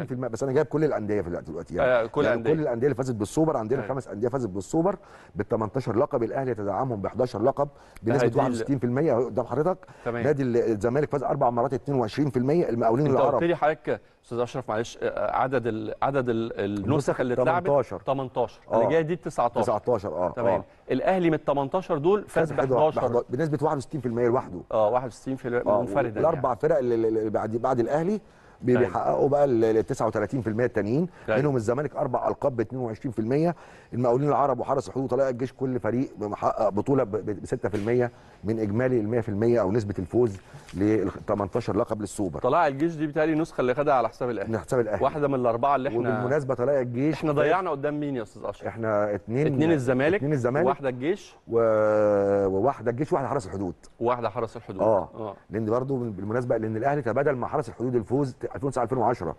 61% بس انا جايب كل الانديه في دلوقتي يعني. كل الانديه اللي فازت بالسوبر عندنا. 5 انديه فازت بالسوبر بال 18 لقب، الاهلي يتدعمهم ب 11 لقب بنسبه 61% قدام حضرتك. نادي الزمالك فاز 4 مرات 22%. المقاولين العرب انت قلت لي حضرتك استاذ اشرف معلش عدد النسخ اللي اتلعبت 18. انا جاي دي 19. تمام. الاهلي من 18 دول فاز ب 11 بنسبه 61% لوحده. 61% منفردا. الاربع فرق اللي بعد الاهلي بيحققوا بقى ال 39% التانيين، منهم الزمالك 4 ألقاب ب 22%، المقاولين العرب وحرس الحدود وطلائع الجيش كل فريق محقق بطوله ب 6% من اجمالي ال 100% او نسبه الفوز ل 18 لقب للسوبر. طلائع الجيش دي بتهيألي النسخه اللي خدها على حساب الاهلي، واحده من ال4 اللي احنا. وبالمناسبه طلائع الجيش احنا ضيعنا قدام مين يا استاذ اشرف؟ احنا اتنين الزمالك، واحده الجيش وواحده الجيش وواحده حرس الحدود، لان برضه بالمناسبه لان الاهلي تبادل مع حرس الحدود الفوز 2009 2010.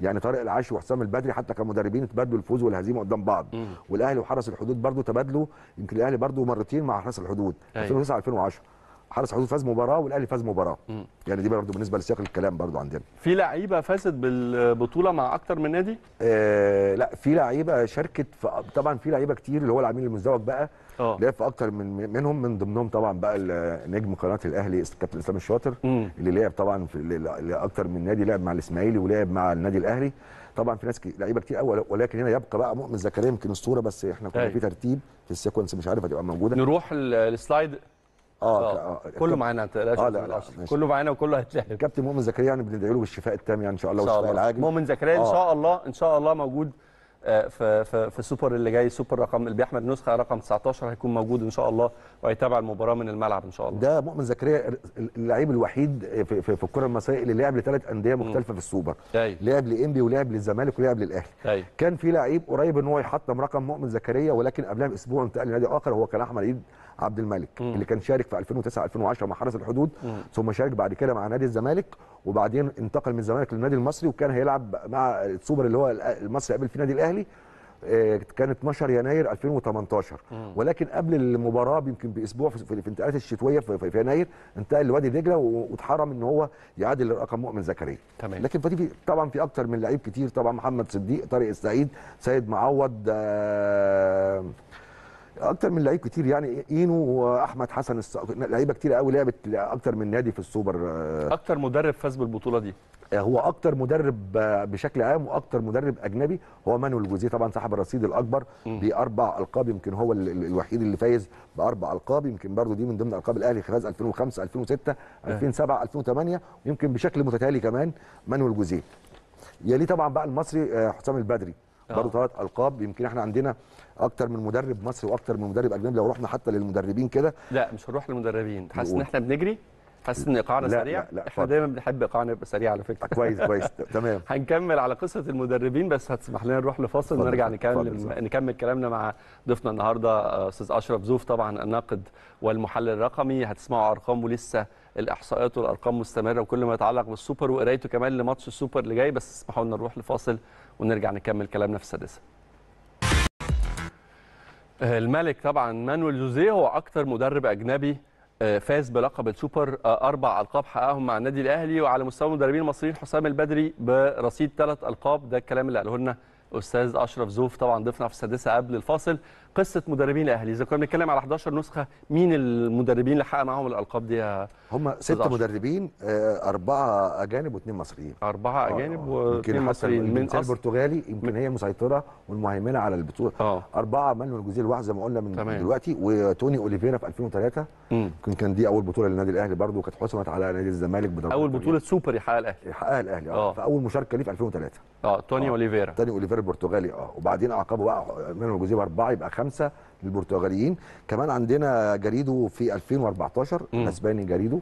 يعني طارق العاشي وحسام البدري حتى كمدربين تبادلوا الفوز والهزيمه قدام بعض، والاهلي وحرس الحدود برضه تبادلوا، يمكن الاهلي برضه مرتين مع حرس الحدود 2009 2010، حرس الحدود فاز مباراه والاهلي فاز مباراه. يعني دي برضه بالنسبه لسياق الكلام. برضه عندنا في لعيبه فازت بالبطوله مع اكتر من نادي؟ لا، في لعيبه شاركت طبعا، في لعيبه كتير اللي هو العميل المزدوج بقى لعب في اكتر منهم، من ضمنهم طبعا بقى نجم قناه الاهلي كابتن اسلام الشاطر اللي لعب طبعا في اكتر من نادي، لعب مع الاسماعيلي ولعب مع النادي الاهلي. طبعا في ناس لعيبه كتير قوي، ولكن هنا يبقى بقى مؤمن زكريا يمكن اسطوره، بس احنا كنا في ترتيب في السيكونس مش عارف هتبقى موجوده. نروح السلايد. كله معانا، لا كله معانا وكله هيتلعب. كابتن مؤمن زكريا يعني بندعي له بالشفاء التام يعني ان شاء الله والشفاء العاجل. مؤمن زكريا ان شاء الله موجود في السوبر اللي جاي، سوبر رقم اللي بيحمل نسخه رقم 19 هيكون موجود ان شاء الله، وهيتابع المباراه من الملعب ان شاء الله. ده مؤمن زكريا اللاعب الوحيد في الكره المصريه اللي لعب ل3 أندية مختلفه في السوبر، لعب لإنبي ولعب للزمالك ولعب للاهلي. كان في لعيب قريب ان هو يحطم رقم مؤمن زكريا، ولكن قبلها باسبوع انتقل لنادي اخر، هو كان احمد عيد عبد الملك اللي كان شارك في 2009 2010 مع حرس الحدود، ثم شارك بعد كده مع نادي الزمالك، وبعدين انتقل من الزمالك للنادي المصري، وكان هيلعب مع السوبر اللي هو المصري قابل في نادي الاهلي، كان 12 يناير 2018 ولكن قبل المباراه يمكن باسبوع في الانتقالات الشتويه في يناير انتقل لوادي دجله، واتحرم ان هو يعادل الرقم مؤمن زكريا. لكن فدي طبعا في اكتر من لعيب كتير، طبعا محمد صديق، طارق السعيد، سيد معوض، اكتر من لعيب كتير يعني، اينو واحمد حسن لعيبه كتير قوي لعبت اكتر من نادي في السوبر. اكتر مدرب فاز بالبطوله دي هو اكتر مدرب بشكل عام، واكتر مدرب اجنبي هو مانويل جوزيه طبعا صاحب الرصيد الاكبر ب4 ألقاب، يمكن هو الوحيد اللي فايز ب4 ألقاب، يمكن برضو دي من ضمن القاب الاهلي خلال 2005 2006 2007 2008 ويمكن بشكل متتالي كمان مانويل جوزيه. يليه طبعا بقى المصري حسام البدري برضه 3 ألقاب. يمكن احنا عندنا اكتر من مدرب مصري واكتر من مدرب اجنبي. لو رحنا حتى للمدربين كده، لا مش هنروح للمدربين، حاسس ان احنا بنجري، حاسس ان ايقاعنا سريع. لا احنا دايما بنحب ايقاعنا يبقى سريع على فكره. كويس تمام. هنكمل على قصه المدربين، بس هتسمح لنا نروح لفاصل ونرجع نكمل كلامنا مع ضيفنا النهارده استاذ اشرف زوف، طبعا الناقد والمحلل الرقمي. هتسمعوا ارقامه لسه، الاحصائيات والارقام مستمره، وكل ما يتعلق بالسوبر وقرايته كمان لماتش السوبر اللي جاي. بس اسمحوا لنا نروح لفاصل ونرجع نكمل كلامنا في السادسه. الملك طبعا مانويل جوزيه هو اكتر مدرب اجنبي فاز بلقب السوبر، 4 ألقاب حققهم مع النادي الاهلي. وعلى مستوى المدربين المصريين حسام البدري برصيد 3 ألقاب، ده الكلام اللي قاله لنا استاذ اشرف زوف طبعا ضيفنا في السادسه قبل الفاصل. قصه مدربين الاهلي، اذا كنا بنتكلم على 11 نسخه، مين المدربين اللي حقق معاهم الالقاب دي؟ هم 6 مدربين، 4 أجانب و2 مصريين. 4 أجانب و2 مصريين من البرتغالي، يمكن هي مسيطره والمهيمنه على البطوله. 4 مانويل جوزيه لوحده زي ما قلنا من دلوقتي، وتوني اوليفيرا في 2003 يمكن كان دي اول بطوله للنادي الاهلي، برده كانت حسمت على نادي الزمالك بدرجه اول بطوله سوبر يحققها الاهلي فاول مشاركه ليه في 2003 توني اوليفيرا البرتغالي. وبعدين اعقبه بقى مانويل جوزيه ب4، يبقى 5 للبرتغاليين. كمان عندنا جاريدو في 2014 الاسباني جاريدو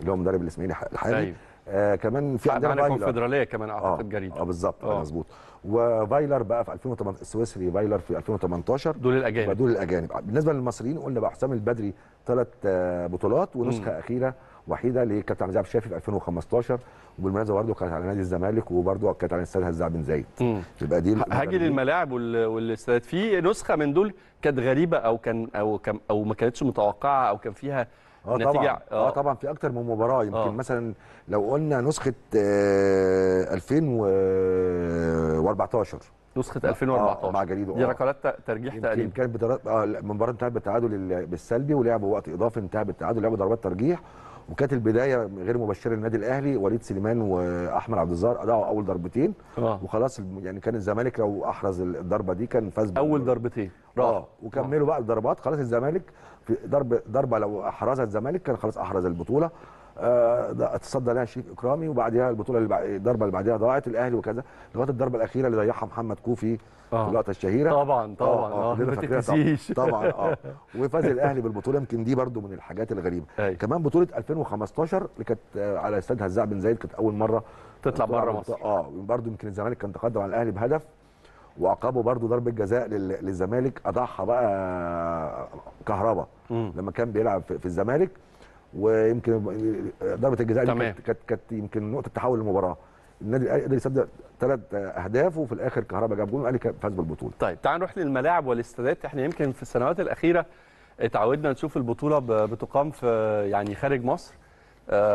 اللي هو مدرب الاسماعيلي الحالي. كمان في عندنا الكونفدراليه كمان اعتقد جاريدو بالظبط مظبوط. وفايلر بقى في 2018 السويسري، فايلر في 2018. دول الاجانب. بالنسبه للمصريين قلنا بقى حسام البدري 3 بطولات ونسخه اخيره وحيده لكابتن عبد العزيز الشافي في 2015، وبالمناسبه برده كانت على نادي الزمالك، وبرده كانت على استاد هزاع بن زايد. يبقى دي هاجي للملاعب والاستادات. في نسخه من دول كانت غريبه او ما كانتش متوقعه، او كان فيها نتيجه طبعا طبعا في اكتر من مباراه. يمكن مثلا لو قلنا نسخه 2014 مع جريدو دي ركلات ترجيح تقريبا، كانت المباراه انتهت بالتعادل بالسلبي، ولعبوا وقت اضافي انتهى بالتعادل، لعبوا ضربات ترجيح، وكانت البدايه غير مبشره للنادي الاهلي. وليد سليمان واحمد عبد الظاهر ادعوا اول ضربتين وخلاص، يعني كان الزمالك لو احرز الضربه دي كان فاز اول ضربتين وكملوا بقى الضربات. خلاص الزمالك في ضربه لو احرزها الزمالك كان خلاص احرز البطوله. اتصدى لها شريف اكرامي، وبعدها البطوله الضربه اللي بعدها ضاعت الاهلي وكذا، لغايه الضربه الاخيره اللي ضيعها محمد كوفي في اللقطه الشهيره. طبعا طبعا ما تتنسيش طبعا وفاز الاهلي بالبطوله. يمكن دي برده من الحاجات الغريبه. كمان بطوله 2015 اللي كانت على استاد هزاع بن زايد، كانت اول مره تطلع بره مصر. برده يمكن الزمالك كان تقدم على الاهلي بهدف، وعقابه برضو ضربه جزاء للزمالك اضاعها بقى كهربا لما كان بيلعب في الزمالك، ويمكن ضربه الجزاء دي كانت يمكن نقطه تحول المباراه. النادي الاهلي قدر يسدد 3 اهداف، وفي الاخر كهربا جاب جول والاهلي فاز بالبطوله. طيب تعالوا نروح للملاعب والاستادات. احنا يمكن في السنوات الاخيره اتعودنا نشوف البطوله بتقام في يعني خارج مصر،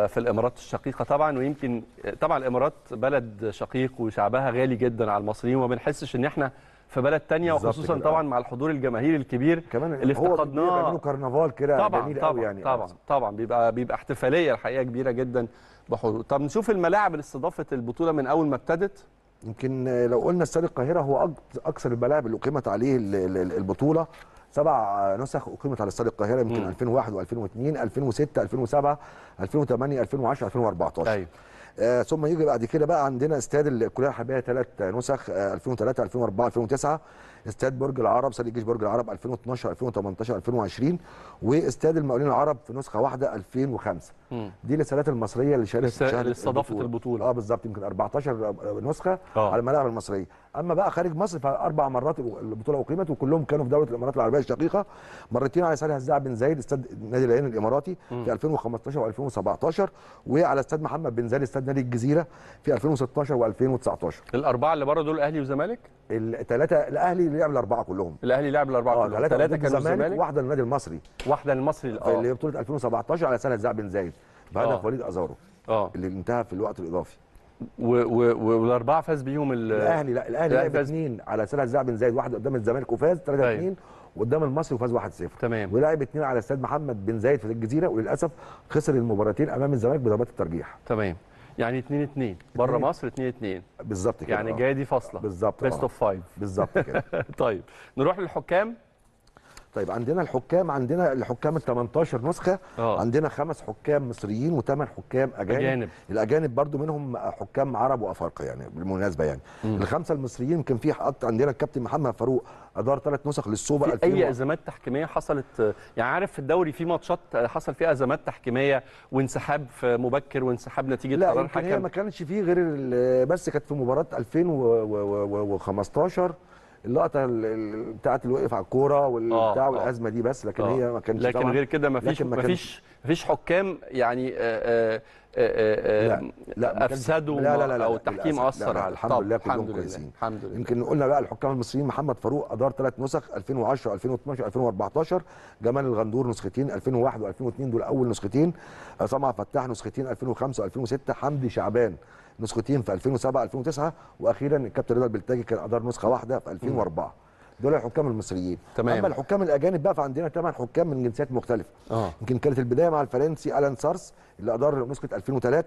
في الامارات الشقيقه طبعا، ويمكن طبعا الامارات بلد شقيق وشعبها غالي جدا على المصريين، وما بنحسش ان احنا في بلد ثانيه، وخصوصا طبعا مع الحضور الجماهيري الكبير كمان اللي افتقدناه. بيعملوا كرنفال كده جميل قوي يعني. طبعا بيبقى احتفاليه الحقيقه كبيره جدا بحضور. طب نشوف الملاعب اللي استضافت البطوله من اول ما ابتدت. يمكن لو قلنا استاد القاهره هو اكثر الملاعب اللي اقيمت عليه البطوله. 7 نسخ اقيمت على استاد القاهره، يمكن 2001 و2002 2006 2007 2008 2010 2014. أيوة. ثم يجي بعد كده بقى عندنا استاد الكليه الحربيه 3 نسخ 2003 2004 2009، استاد برج العرب استاد الجيش برج العرب 2012 2018 2020، واستاد المقاولين العرب في نسخه واحده 2005. دي الاستادات المصريه اللي شاركت استضافت البطوله. بالظبط، يمكن 14 نسخه على الملاعب المصريه. اما بقى خارج مصر ف4 مرات البطوله اقيمت، وكلهم كانوا في دوله الامارات العربيه الشقيقه. مرتين على استاد هزاع بن زايد استاد نادي العين الاماراتي في 2015 و2017، وعلى استاد محمد بن زايد استاد نادي الجزيره في 2016 و2019. الاربعه اللي بره دول اهلي وزمالك؟ الثلاثه. الاهلي لعب الاربعه كلهم. الاهلي لعب الاربعه كلهم. 3 كانوا الزمالك، واحده للنادي المصري. واحده للمصري اللي هي بطوله 2017 على استاد هزاع بن زايد بهدف وليد ازارو اللي انتهى في الوقت الاضافي. والاربعه فاز بيهم الاهلي. لا الاهلي لعب 2 على استاد هزاع بن زايد، واحده قدام الزمالك وفاز 3-2 وقدام المصري وفاز 1-0. تمام. ولعب 2 على استاد محمد بن زايد في الجزيره، وللاسف خسر المباراتين امام الزمالك بضربات الترجيح. تمام. يعني 2-2 بره مصر. 2-2 بالظبط كده. يعني الجايه دي فاصله بالظبط، بيست اوف 5 بالظبط كده. طيب نروح للحكام. طيب عندنا الحكام، عندنا الحكام ال18 نسخه. عندنا 5 حكام مصريين و8 حكام اجانب. الاجانب برضو منهم حكام عرب وافارقه يعني بالمناسبه يعني. ال5 المصريين يمكن في عندنا الكابتن محمد فاروق ادار 3 نسخ للسوبر. في اي ازمات تحكيميه حصلت يعني؟ عارف في الدوري في ماتشات حصل فيها ازمات تحكيميه وانسحاب في مبكر وانسحاب نتيجه قرار حكم. لا هي ما كانتش فيه غير بس كانت في مباراه 2015 اللقطه بتاعت اللي وقف على الكوره والبتاع والازمه دي بس، لكن هي ما كانتش. لكن غير كده مفيش حكام يعني لا افسدوا او التحكيم اثر على. الحمد لله كلهم كويسين الحمد لله. يمكن قلنا بقى الحكام المصريين محمد فاروق ادار 3 نسخ 2010 2012 2014، جمال الغندور نسختين 2001 و2002 دول اول نسختين، سمع فتاح نسختين 2005 و2006، حمدي شعبان نسختين في 2007 2009، واخيرا الكابتن رضا البلتاجي كان ادار نسخه واحده في 2004. دول الحكام المصريين. تمام. اما الحكام الاجانب بقى فعندنا 8 حكام من جنسيات مختلفه. يمكن كانت البدايه مع الفرنسي الان سارس اللي ادار نسخه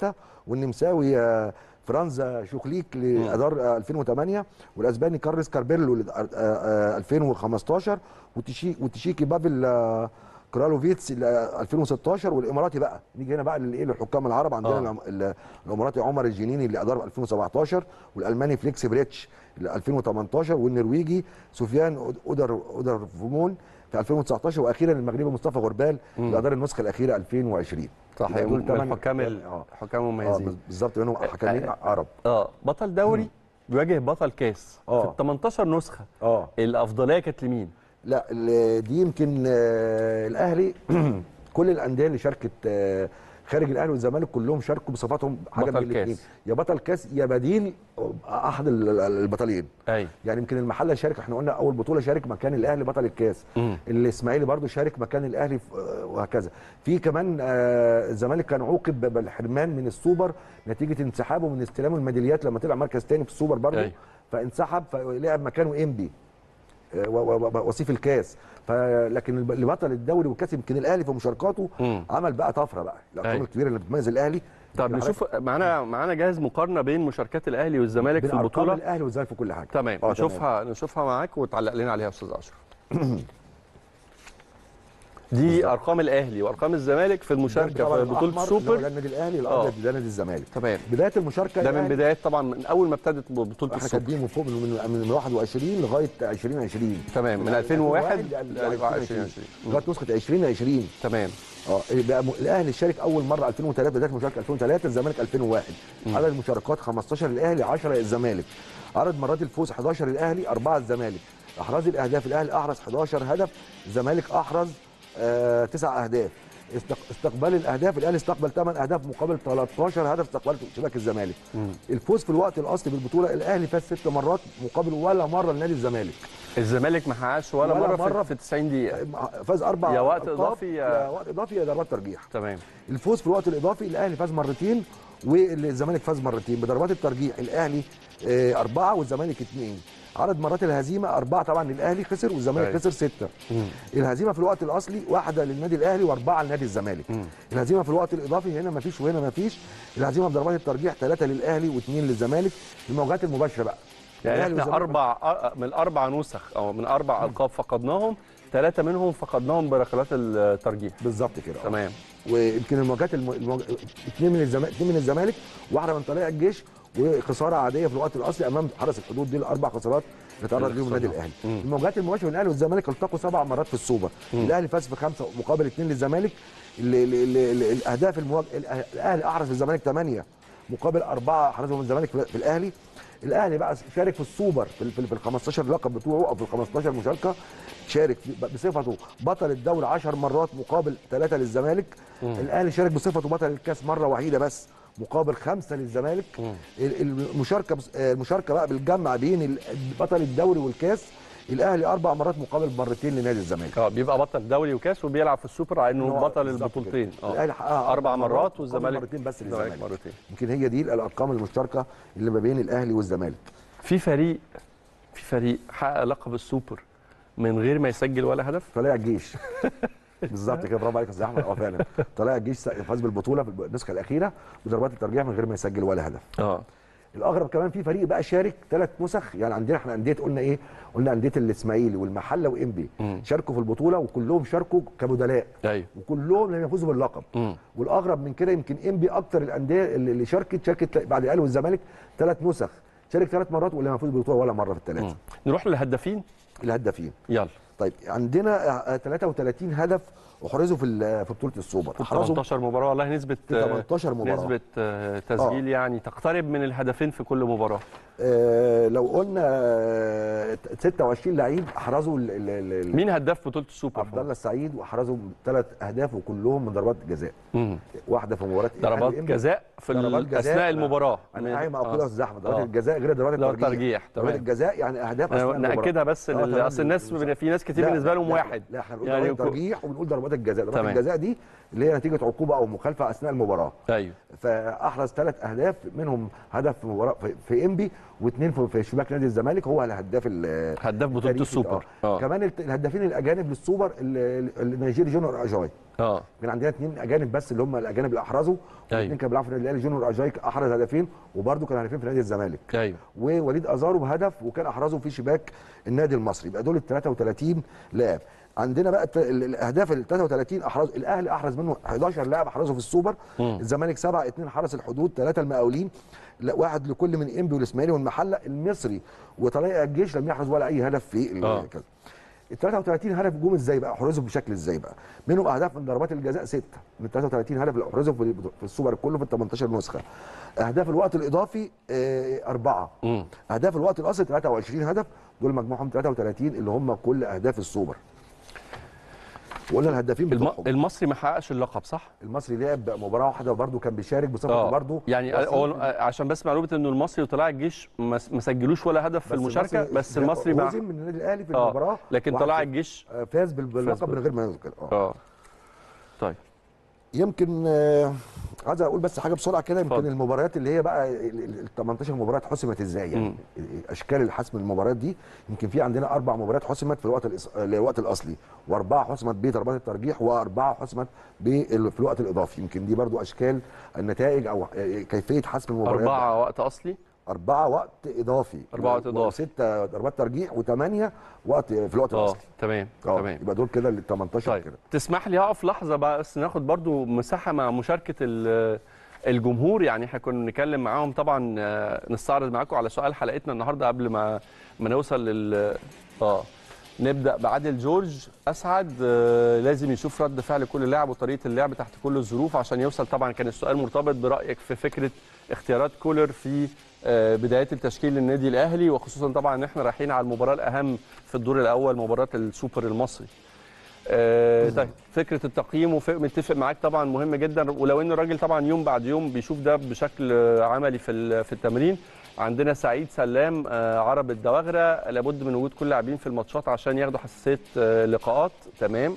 2003، والنمساوي فرانز شوخليك اللي ادار 2008، والاسباني كارلس كاربيرلو اللي 2015، والتشيكي بابل كرالوفيتس 2016، والاماراتي بقى نيجي هنا بقى للحكام العرب. عندنا الاماراتي عمر الجنيني اللي ادار 2017، والالماني فليكس بريتش 2018، والنرويجي سفيان اودر فومون في 2019، واخيرا المغربي مصطفى غربال اللي ادار النسخه الاخيره 2020. صحيح. دول حكام حكام مميزين بالظبط، منهم حكامين عرب. بطل دوري بيواجه بطل كاس. في ال18 نسخه الافضليه كانت لمين؟ لا دي يمكن الاهلي. كل الانديه اللي شاركت خارج الاهلي والزمالك كلهم شاركوا بصفاتهم حاجه من الاثنين، يا بطل كاس يا بديل احد البطلين. يعني يمكن المحله شارك، احنا قلنا اول بطوله شارك مكان الاهلي بطل الكاس، الاسماعيلي برضو شارك مكان الاهلي وهكذا. في كمان الزمالك كان عوقب بالحرمان من السوبر نتيجه انسحابه من استلامه الميداليات لما طلع مركز ثاني في السوبر برضو. فانسحب فلعب مكانه إنبي وصيف الكاس. لكن اللي بطل الدوري والكاس يمكن الاهلي في مشاركاته عمل بقى طفره بقى الارقام الكبيره اللي بتميز الاهلي. طب نشوف معانا جاهز مقارنه بين مشاركات الاهلي والزمالك في البطوله. الاهلي والزمالك في كل حاجه. تمام. نشوفها معاك وتعلق لنا عليها يا استاذ اشرف. دي ارقام الاهلي وارقام الزمالك في المشاركه في بطوله السوبر. ده النادي الاهلي والابيض ده نادي الزمالك. تمام. بدايه المشاركه ده من بدايه طبعا من اول ما ابتدت بطوله السوبر كانت من فوق من 21 لغايه 2020. تمام. من 2001 2020 لغايه نسخه 2020. تمام. الاهلي شارك اول مره 2003، بدايه المشاركه 2003، الزمالك 2001. عدد المشاركات 15 للاهلي 10 للزمالك. عدد مرات الفوز 11 للاهلي 4 للزمالك. احراز الاهداف، الاهلي احرز 11 هدف، الزمالك احرز 9 اهداف. استقبال الاهداف، الاهلي استقبل 8 اهداف مقابل 13 هدف استقبلته شباك الزمالك. الفوز في الوقت الاصلي بالبطوله، الاهلي فاز 6 مرات مقابل ولا مره لنادي الزمالك. الزمالك ما حققش ولا مرة في 90 دقيقة، فاز 4 يا وقت اضافي يا ضربات ترجيح. تمام. الفوز في الوقت الاضافي، الاهلي فاز مرتين والزمالك فاز مرتين بضربات الترجيح، الاهلي 4 والزمالك 2. عدد مرات الهزيمه 4 طبعا للاهلي خسر والزمالك خسر 6. الهزيمه في الوقت الاصلي 1 للنادي الاهلي و4 لنادي الزمالك. الهزيمه في الوقت الاضافي هنا مفيش وهنا مفيش. الهزيمه بضربات الترجيح 3 للاهلي و2 للزمالك. المواجهات المباشره بقى، يعني احنا 4 من 4 نسخ او من 4 القاب فقدناهم، 3 منهم فقدناهم بركلات الترجيح بالظبط كده. تمام. ويمكن المواجهات 2 من الزمالك واحده من طلائع الجيش، وخساره عاديه في الوقت الاصلي امام حرس الحدود. دي الاربع خسارات اللي تعرض ليهم النادي الاهلي. المواجهات المباشره الاهلي والزمالك التقوا 7 مرات في السوبر، الاهلي فاز في 5 مقابل 2 للزمالك. الاهداف الاهلي احرز في الزمالك 8 مقابل 4 احرزهم الزمالك في الاهلي. الاهلي بقى شارك في السوبر في ال 15 لقب بتوعه او في ال 15 مشاركه، شارك بصفته بطل الدوري 10 مرات مقابل 3 للزمالك. الاهلي شارك بصفته بطل الكاس مره وحيده بس مقابل 5 للزمالك. المشاركه بقى بالجمع بين بطل الدوري والكاس، الاهلي 4 مرات مقابل مرتين لنادي الزمالك. بيبقى بطل دوري وكاس وبيلعب في السوبر على انه بطل البطولتين. الاهلي حققها 4 مرات والزمالك مرتين بس للزمالك. يمكن هي دي الارقام المشتركه اللي ما بين الاهلي والزمالك. في فريق حقق لقب السوبر من غير ما يسجل ولا هدف؟ طلائع الجيش. بالظبط كده، برافو عليك يا استاذ احمد. فعلا طلائع الجيش فاز بالبطوله في النسخه الاخيره بضربات الترجيح من غير ما يسجل ولا هدف. الاغرب كمان في فريق بقى شارك 3 نسخ، يعني عندنا احنا انديه قلنا ايه؟ قلنا انديه الاسماعيلي والمحله وانبي شاركوا في البطوله وكلهم شاركوا كبدلاء. ايوه. وكلهم لم يفوزوا باللقب. والاغرب من كده يمكن انبي اكتر الانديه اللي شاركت بعد الاهلي والزمالك 3 نسخ، شارك 3 مرات ولم يفوز بالبطوله ولا مره في ال3. نروح للهدافين. يلا. طيب عندنا 33 هدف احرزوا في بطوله السوبر. 18 مباراه. والله نسبه 18 مباراه، نسبه تسجيل يعني تقترب من الهدفين في كل مباراه. لو قلنا 26 لعيب احرزوا مين هداف بطوله السوبر؟ عبد الله السعيد، واحرزوا 3 اهداف وكلهم من ضربات جزاء. واحده في مباراه ضربات جزاء في اثناء المباراه. انا قاعد مع اقول يا استاذ احمد ضربات الجزاء غير ضربات الترجيح. ضربات الجزاء يعني اهداف اثناء المباراه. ناكدها بس اصل الناس في ناس كتير بالنسبه لهم واحد. لا احنا بنقول ضربات الترجيح وبنقول ضربات الجزاء. ضربات الجزاء دي اللي هي نتيجه عقوبه او مخالفه اثناء المباراه. ايوه. فاحرز 3 اهداف، منهم هدف في مباراه في انبي و2 في شباك نادي الزمالك. هو هداف بطوله السوبر. كمان الهدافين الاجانب للسوبر النيجيري جونور أجاي. كان عندنا 2 اجانب بس اللي هم الاجانب اللي احرزوا. الاثنين كانوا بيلعبوا في النادي الاهلي. جونور أجاي احرز هدفين وبرده كان هدفين في نادي الزمالك. ايوه. ووليد ازارو بهدف وكان احرزه في شباك النادي المصري. يبقى دول ال 33 لاعب. عندنا بقى الاهداف ال 33 احرز الاهلي احرز منه 11 لاعب احرزوا في السوبر. الزمالك 7، 2 حرس الحدود، 3 المقاولين، 1 لكل من انبي والاسماعيلي والمحله. المصري وطلائع الجيش لم يحرز ولا اي هدف في كذا. ال 33 هدف جم ازاي بقى؟ احرزوا بشكل ازاي بقى؟ منهم اهداف من ضربات الجزاء 6 من 33 هدف اللي احرزوا في السوبر كله في ال 18 نسخه. اهداف الوقت الاضافي 4. اهداف الوقت الاصلي 23 هدف، دول مجموعهم 33 اللي هم كل اهداف السوبر. وقلنا الهدافين بتوعهم. المصري ما حققش اللقب صح؟ المصري لعب مباراه واحده وبرده كان بيشارك بصفته برده. يعني عشان بس معلومه انه المصري وطلائع الجيش ما سجلوش ولا هدف في المشاركه، بس المصري مع من النادي الاهلي في المباراه، لكن طلائع الجيش فاز باللقب من غير ما يذكر. طيب يمكن عايز اقول بس حاجه بسرعه كده. يمكن المباريات اللي هي بقى ال 18 مباراه اتحسمت ازاي، يعني اشكال الحسم المباريات دي. يمكن في عندنا 4 مباريات حسمت في الوقت الاصلي، و4 حسمت بضربات الترجيح، و4 حسمت في الوقت الاضافي. يمكن دي برضو اشكال النتائج او كيفيه حسم المباريات. 4 وقت اصلي 4 وقت اضافي، 4 وقت اضافي، 6 ضربات ترجيح، و8 وقت في الوقت الاصلي. تمام. يبقى دول كده ال 18 طيب. كده تسمح لي اقف لحظه بس ناخد برضو مساحه مع مشاركه الجمهور. يعني احنا كنا بنتكلم معاهم، طبعا نستعرض معاكم على سؤال حلقتنا النهارده قبل ما نوصل لل نبدا بعادل جورج اسعد. لازم يشوف رد فعل كل لاعب وطريقه اللعب تحت كل الظروف عشان يوصل. طبعا كان السؤال مرتبط برايك في فكره اختيارات كولر في بدايات التشكيل للنادي الاهلي، وخصوصا طبعا ان احنا رايحين على المباراه الاهم في الدور الاول، مباراه السوبر المصري. طيب فكره التقييم متفق معاك طبعا، مهم جدا، ولو ان الراجل طبعا يوم بعد يوم بيشوف ده بشكل عملي في التمرين. عندنا سعيد سلام عرب الدواغره، لابد من وجود كل لاعبين في الماتشات عشان ياخدوا حساسيه لقاءات. تمام.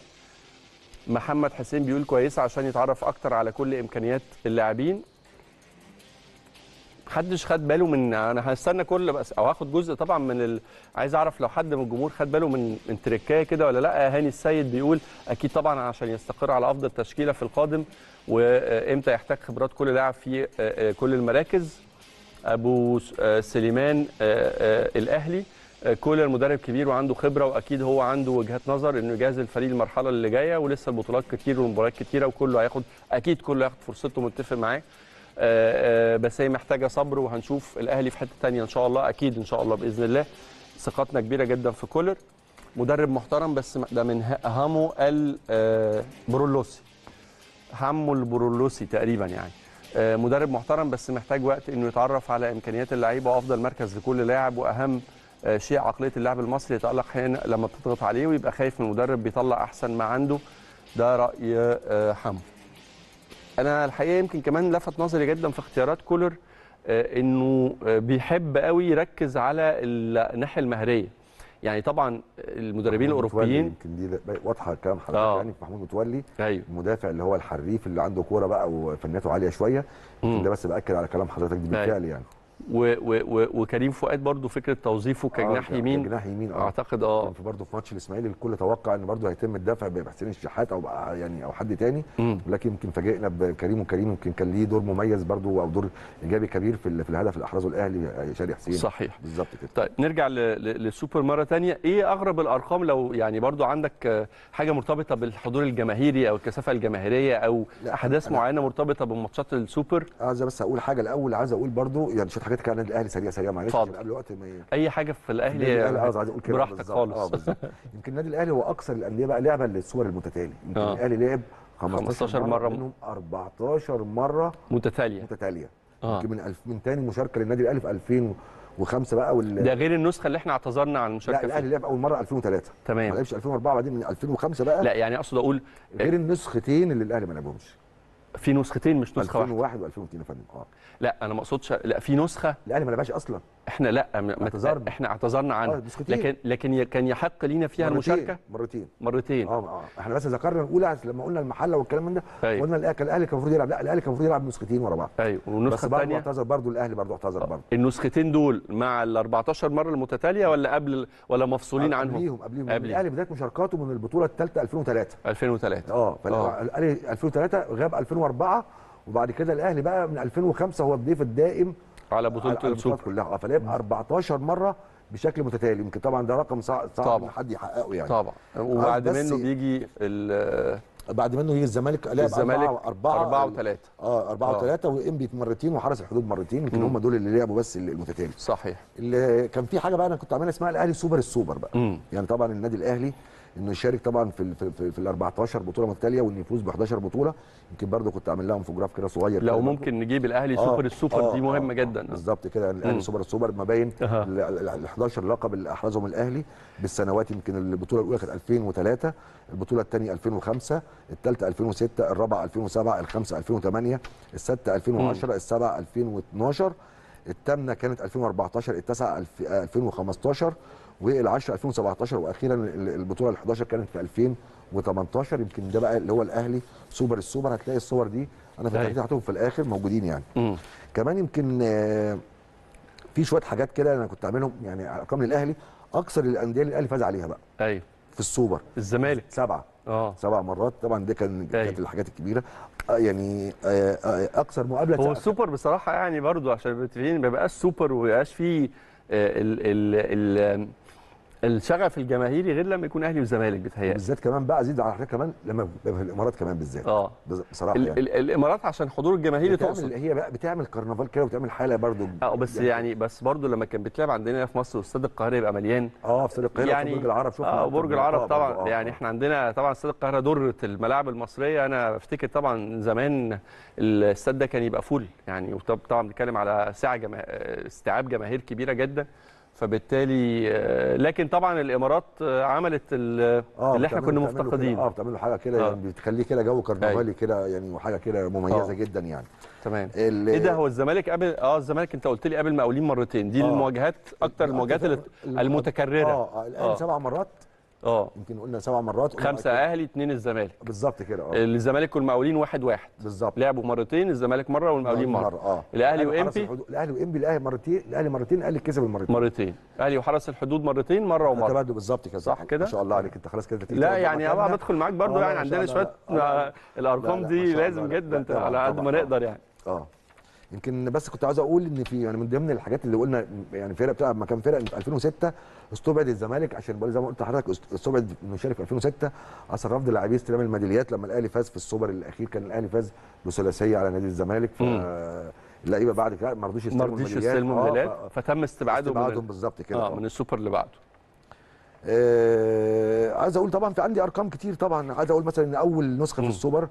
محمد حسين بيقول كويسه عشان يتعرف اكتر على كل امكانيات اللاعبين. محدش خد باله من، انا هستنى كل بس او هاخد جزء طبعا من عايز اعرف لو حد من الجمهور خد باله من تريكايه كده ولا لا. هاني السيد بيقول اكيد طبعا عشان يستقر على افضل تشكيله في القادم، وامتى يحتاج خبرات كل لاعب في كل المراكز. ابو سليمان الاهلي كولر مدرب كبير وعنده خبره، واكيد هو عنده وجهات نظر انه يجهز الفريق للمرحله اللي جايه، ولسه البطولات كتير والمباريات كتيره، وكله هياخد اكيد كله هياخد فرصته. متفق معاه، بس هي محتاجه صبر، وهنشوف الاهلي في حته ثانيه ان شاء الله. اكيد ان شاء الله باذن الله. ثقتنا كبيره جدا في كولر، مدرب محترم، بس ده من همه البرولوسي، همه البرولوسي تقريبا يعني. مدرب محترم بس محتاج وقت انه يتعرف على امكانيات اللعيبه وافضل مركز لكل لاعب، واهم شيء عقليه اللاعب المصري يتالق هنا لما بتضغط عليه ويبقى خايف من المدرب، بيطلع احسن ما عنده. ده راي حمو. انا الحقيقه يمكن كمان لفت نظري جدا في اختيارات كولر انه بيحب قوي يركز على الناحيه المهريه. يعني طبعا المدربين الاوروبيين يمكن دي واضحه كلام حضرتك يعني في محمود متولي. أيوه. المدافع اللي هو الحريف اللي عنده كوره بقى وفنياته عاليه شويه. ده بس باكد على كلام حضرتك دي بالفعل يعني. وكريم فؤاد برضو فكره توظيفه كجناح يمين، جناح يمين اعتقد في برضو في ماتش الاسماعيلي الكل توقع ان برضو هيتم الدفع بحسين الشحات او يعني او حد تاني، ولكن يمكن فاجئنا بكريم، وكريم يمكن كان ليه دور مميز برضو او دور ايجابي كبير في الهدف اللي احرزه الاهلي شادي حسين. صحيح بالظبط كده. طيب نرجع للسوبر مره ثانيه. ايه اغرب الارقام لو يعني برضو عندك حاجه مرتبطه بالحضور الجماهيري او الكثافه الجماهيريه او احداث معينه مرتبطه بماتشات السوبر؟ عايز بس اقول حاجه الاول، عايز اقول برضو يعني حاجاتك على النادي الاهلي سريع معلش قبل الوقت ما اي حاجه في الاهلي. عايز اقول كده براحتك خالص. يمكن النادي الاهلي هو اكثر الانديه بقى لعبه للصور المتتاليه. يمكن الاهلي لعب 15 مره منهم 14 مره متتاليه. يمكن من تاني مشاركه للنادي الاهلي في 2005 بقى، ده غير النسخه اللي احنا اعتذرنا عن المشاركه. لا الاهلي لعب اول مره 2003. تمام. ما لعبش 2004، بعدين من 2005 بقى. لا يعني اقصد اقول غير النسختين اللي الاهلي ما لعبهمش. في نسختين مش نسخه واحده. 2001 و2002 يا فندم. لا انا ما اقصدش، لا في نسخه الاهلي ما لعبهاش اصلا. احنا لا اعتذرنا، احنا اعتذرنا عنها. لكن كان يحق لينا فيها المشاركه مرتين. احنا بس ذكرنا الاولى لما قلنا المحله والكلام من ده. أيوه. قلنا الاهلي كان المفروض يلعب، لا الاهلي كان المفروض يلعب نسختين ورا بعض. ايوه. والنسخه الثانيه اعتذر برضه الاهلي، برضه اعتذر برضه. النسختين دول مع ال 14 مره المتتاليه ولا قبل ولا مفصولين عنهم؟ قبليهم. الاهلي بدايه مشاركاته من البطوله الثالثه 2003. الاهلي 2003 غاب 2004، وبعد كده الاهلي بقى من 2005 هو الضيف الدائم على بطوله السوبر كلها. فلعب 14 مره بشكل متتالي. يمكن طبعا ده رقم صعب ان حد يحققه يعني. طبعا. وبعد منه بيجي الزمالك لعب 4 و3. 4 و3، وإنبي مرتين، وحرس الحدود مرتين. يمكن هم دول اللي لعبوا بس المتتالي. صحيح. اللي كان في حاجه بقى انا كنت عاملها اسمها الاهلي السوبر بقى. يعني طبعا النادي الاهلي انه يشارك طبعا في ال 14 بطوله متتاليه، وانه يفوز ب 11 بطوله. يمكن برضه كنت عامل لهم فوجراف كده صغير لو ممكن نجيب الاهلي سوبر السوبر. دي مهمه جدا. بالظبط كده. الاهلي سوبر ما بين ال 11 لقب اللي احرزهم الاهلي بالسنوات. يمكن البطوله الاولى كانت 2003، البطوله الثانيه 2005، الثالثه 2006، الرابعه 2007، الخامسه 2008، السادسه 2010، السابعه 2012، الثامنه كانت 2014، التاسعه 2015، وال10 2017، واخيرا البطوله ال11 كانت في 2018. يمكن ده بقى اللي هو الاهلي سوبر هتلاقي الصور دي انا فتحتهم في الاخر موجودين يعني. كمان يمكن في شويه حاجات كده انا كنت عاملهم يعني ارقام للاهلي، اكثر الانديه اللي الاهلي فاز عليها بقى. ايوه. في السوبر الزمالك 7 سبع مرات. طبعا دي كانت الحاجات الكبيره يعني. اكثر مقابله هو السوبر بصراحه يعني، برضو عشان متفقين، ما بقاش سوبر وما بقاش فيه الشغف الجماهيري غير لما يكون اهلي وزمالك. بتهيألي بالذات كمان بقى زيد على حضرتك كمان لما في الامارات كمان بالذات بصراحه يعني الامارات عشان حضور الجماهيري تقصد هي بقى بتعمل كرنفال كده وبتعمل حاله برضو بس يعني بس برضو لما كان بتلعب عندنا في مصر واستاد القاهره يبقى مليان استاد القاهره يعني برج العرب. شوف برج العرب طبعا يعني احنا عندنا طبعا استاد القاهره دره الملاعب المصريه. انا افتكر طبعا زمان الاستاد ده كان يبقى فول يعني، وطبعا بنتكلم على ساعه استيعاب جماهير كبيره جدا. فبالتالي لكن طبعا الامارات عملت اللي احنا كنا مفتقدين. بتعملوا حاجه كده يعني بتخليه كده جو كرنفالي كده يعني، وحاجه كده مميزه جدا يعني. تمام. ايه ده هو الزمالك قابل الزمالك انت قلت لي قابل المقاولين مرتين. دي المواجهات اكتر المواجهات المتكرره. الان 7 مرات يمكن قلنا 7 مرات 5 اهلي 2 الزمالك بالظبط كده. الزمالك والمقاولين 1-1 بالظبط، لعبوا مرتين الزمالك مره والمقاولين مره. الاهلي وانبي مرتين، الاهلي مرتين، الاهلي كسب المرتين الاهلي وحرس الحدود مرتين، مره ومره تبادل بالظبط كده. صح كده ما شاء الله عليك انت خلاص كده. لا يعني انا بدخل معاك برضو يعني عندنا شويه الارقام دي لازم جدا على قد ما نقدر يعني. يمكن بس كنت عايز اقول ان في يعني من ضمن الحاجات اللي قلنا يعني فرقه بتلعب مكان فرقه في 2006 استبعد الزمالك عشان زي ما قلت لحضرتك استبعد انه يشارك في 2006 عشان رفض لاعبيه استلام الميداليات. لما الاهلي فاز في السوبر الاخير كان الاهلي فاز بثلاثيه على نادي الزمالك، فاللعيبه بعد كده ما رضوش يستلموا الميداليات فتم استبعادهم بالظبط كده من السوبر اللي بعده. عايز اقول طبعا في عندي ارقام كتير. طبعا عايز اقول مثلا ان اول نسخه في السوبر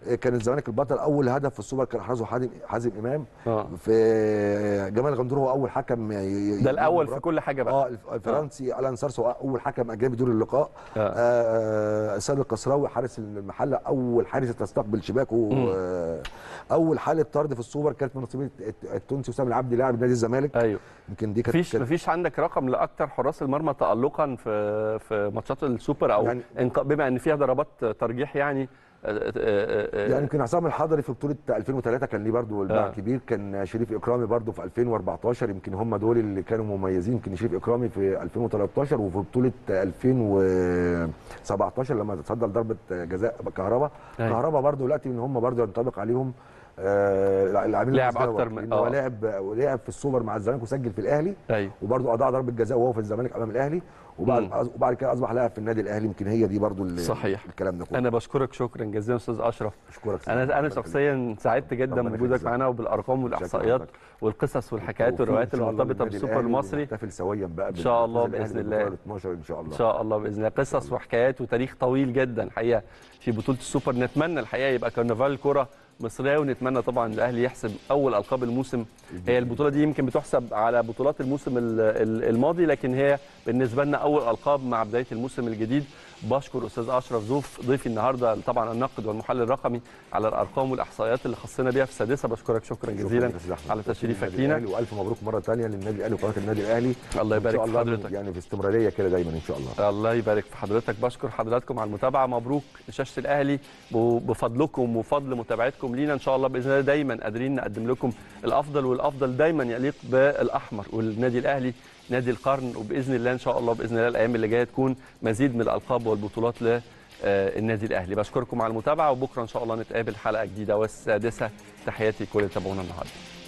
كان الزمالك البطل، اول هدف في السوبر كان حرزه حازم امام. في جمال غندور هو اول حكم ده الاول في كل حاجه بقى. الفرنسي الان سارسو اول حكم اجنبي دور اللقاء. سيد القسراوي حارس المحله اول حارس تستقبل شباكه. اول حاله طرد في السوبر كانت من نصيب التونسي وسام العبدي لاعب نادي الزمالك. ايوه يمكن دي كانت مفيش عندك رقم لاكثر حراس المرمى تالقا في ماتشات السوبر او يعني بما ان فيها ضربات ترجيح يعني. يعني يمكن حسام الحضري في بطوله 2003 كان ليه برضه الباع كبير. كان شريف اكرامي برضه في 2014 يمكن هم دول اللي كانوا مميزين. يمكن شريف اكرامي في 2013 وفي بطوله 2017 لما تصدر ضربه جزاء كهربا. كهربا برضه دلوقتي ان هم برضه ينطبق عليهم اللاعبين لعب اكتر من لعب في السوبر مع الزمالك وسجل في الاهلي. وبرضه اضاع ضربه جزاء وهو في الزمالك امام الاهلي، وبعد كده اصبح لاعب في النادي الاهلي. يمكن هي دي برضو صحيح الكلام ده كله. انا بشكرك شكرا جزيلا استاذ اشرف. بشكرك انا شخصيا سعدت جدا بوجودك معانا وبالارقام والاحصائيات والقصص والحكايات والروايات المرتبطه بالسوبر المصري. نحتفل سويا بقى ان شاء الله باذن الله 12 ان شاء الله. ان شاء الله باذن الله قصص وحكايات وتاريخ طويل جدا الحقيقه في بطوله السوبر. نتمنى الحقيقه يبقى كرنفال كره مصريه، ونتمنى طبعا الاهلي يحسب اول القاب الموسم. هي البطوله دي يمكن بتحسب على بطولات الموسم الماضي، لكن هي بالنسبه لنا اول القاب مع بدايه الموسم الجديد. بشكر استاذ اشرف ضيفي النهارده طبعا الناقد والمحلل الرقمي على الارقام والاحصائيات اللي خصينا بيها في السادسه. بشكرك شكرا جزيلا على تشريفك لينا، والف مبروك مره ثانيه للنادي الاهلي وقناه النادي الاهلي. الله يبارك في حضرتك يعني في استمراريه كده دايما ان شاء الله. الله يبارك في حضرتك. بشكر حضراتكم على المتابعه. مبروك شاشه الاهلي بفضلكم وفضل متابعتكم لينا. ان شاء الله باذن الله دايما قادرين نقدم لكم الافضل، والافضل دايما يليق بالاحمر والنادي الاهلي نادي القرن. وباذن الله ان شاء الله باذن الله الايام اللي جايه تكون مزيد من الالقاب والبطولات للنادي الاهلي. بشكركم على المتابعه، وبكره ان شاء الله نتقابل حلقه جديده والسادسه. تحياتي كل اللي تابعونا النهارده.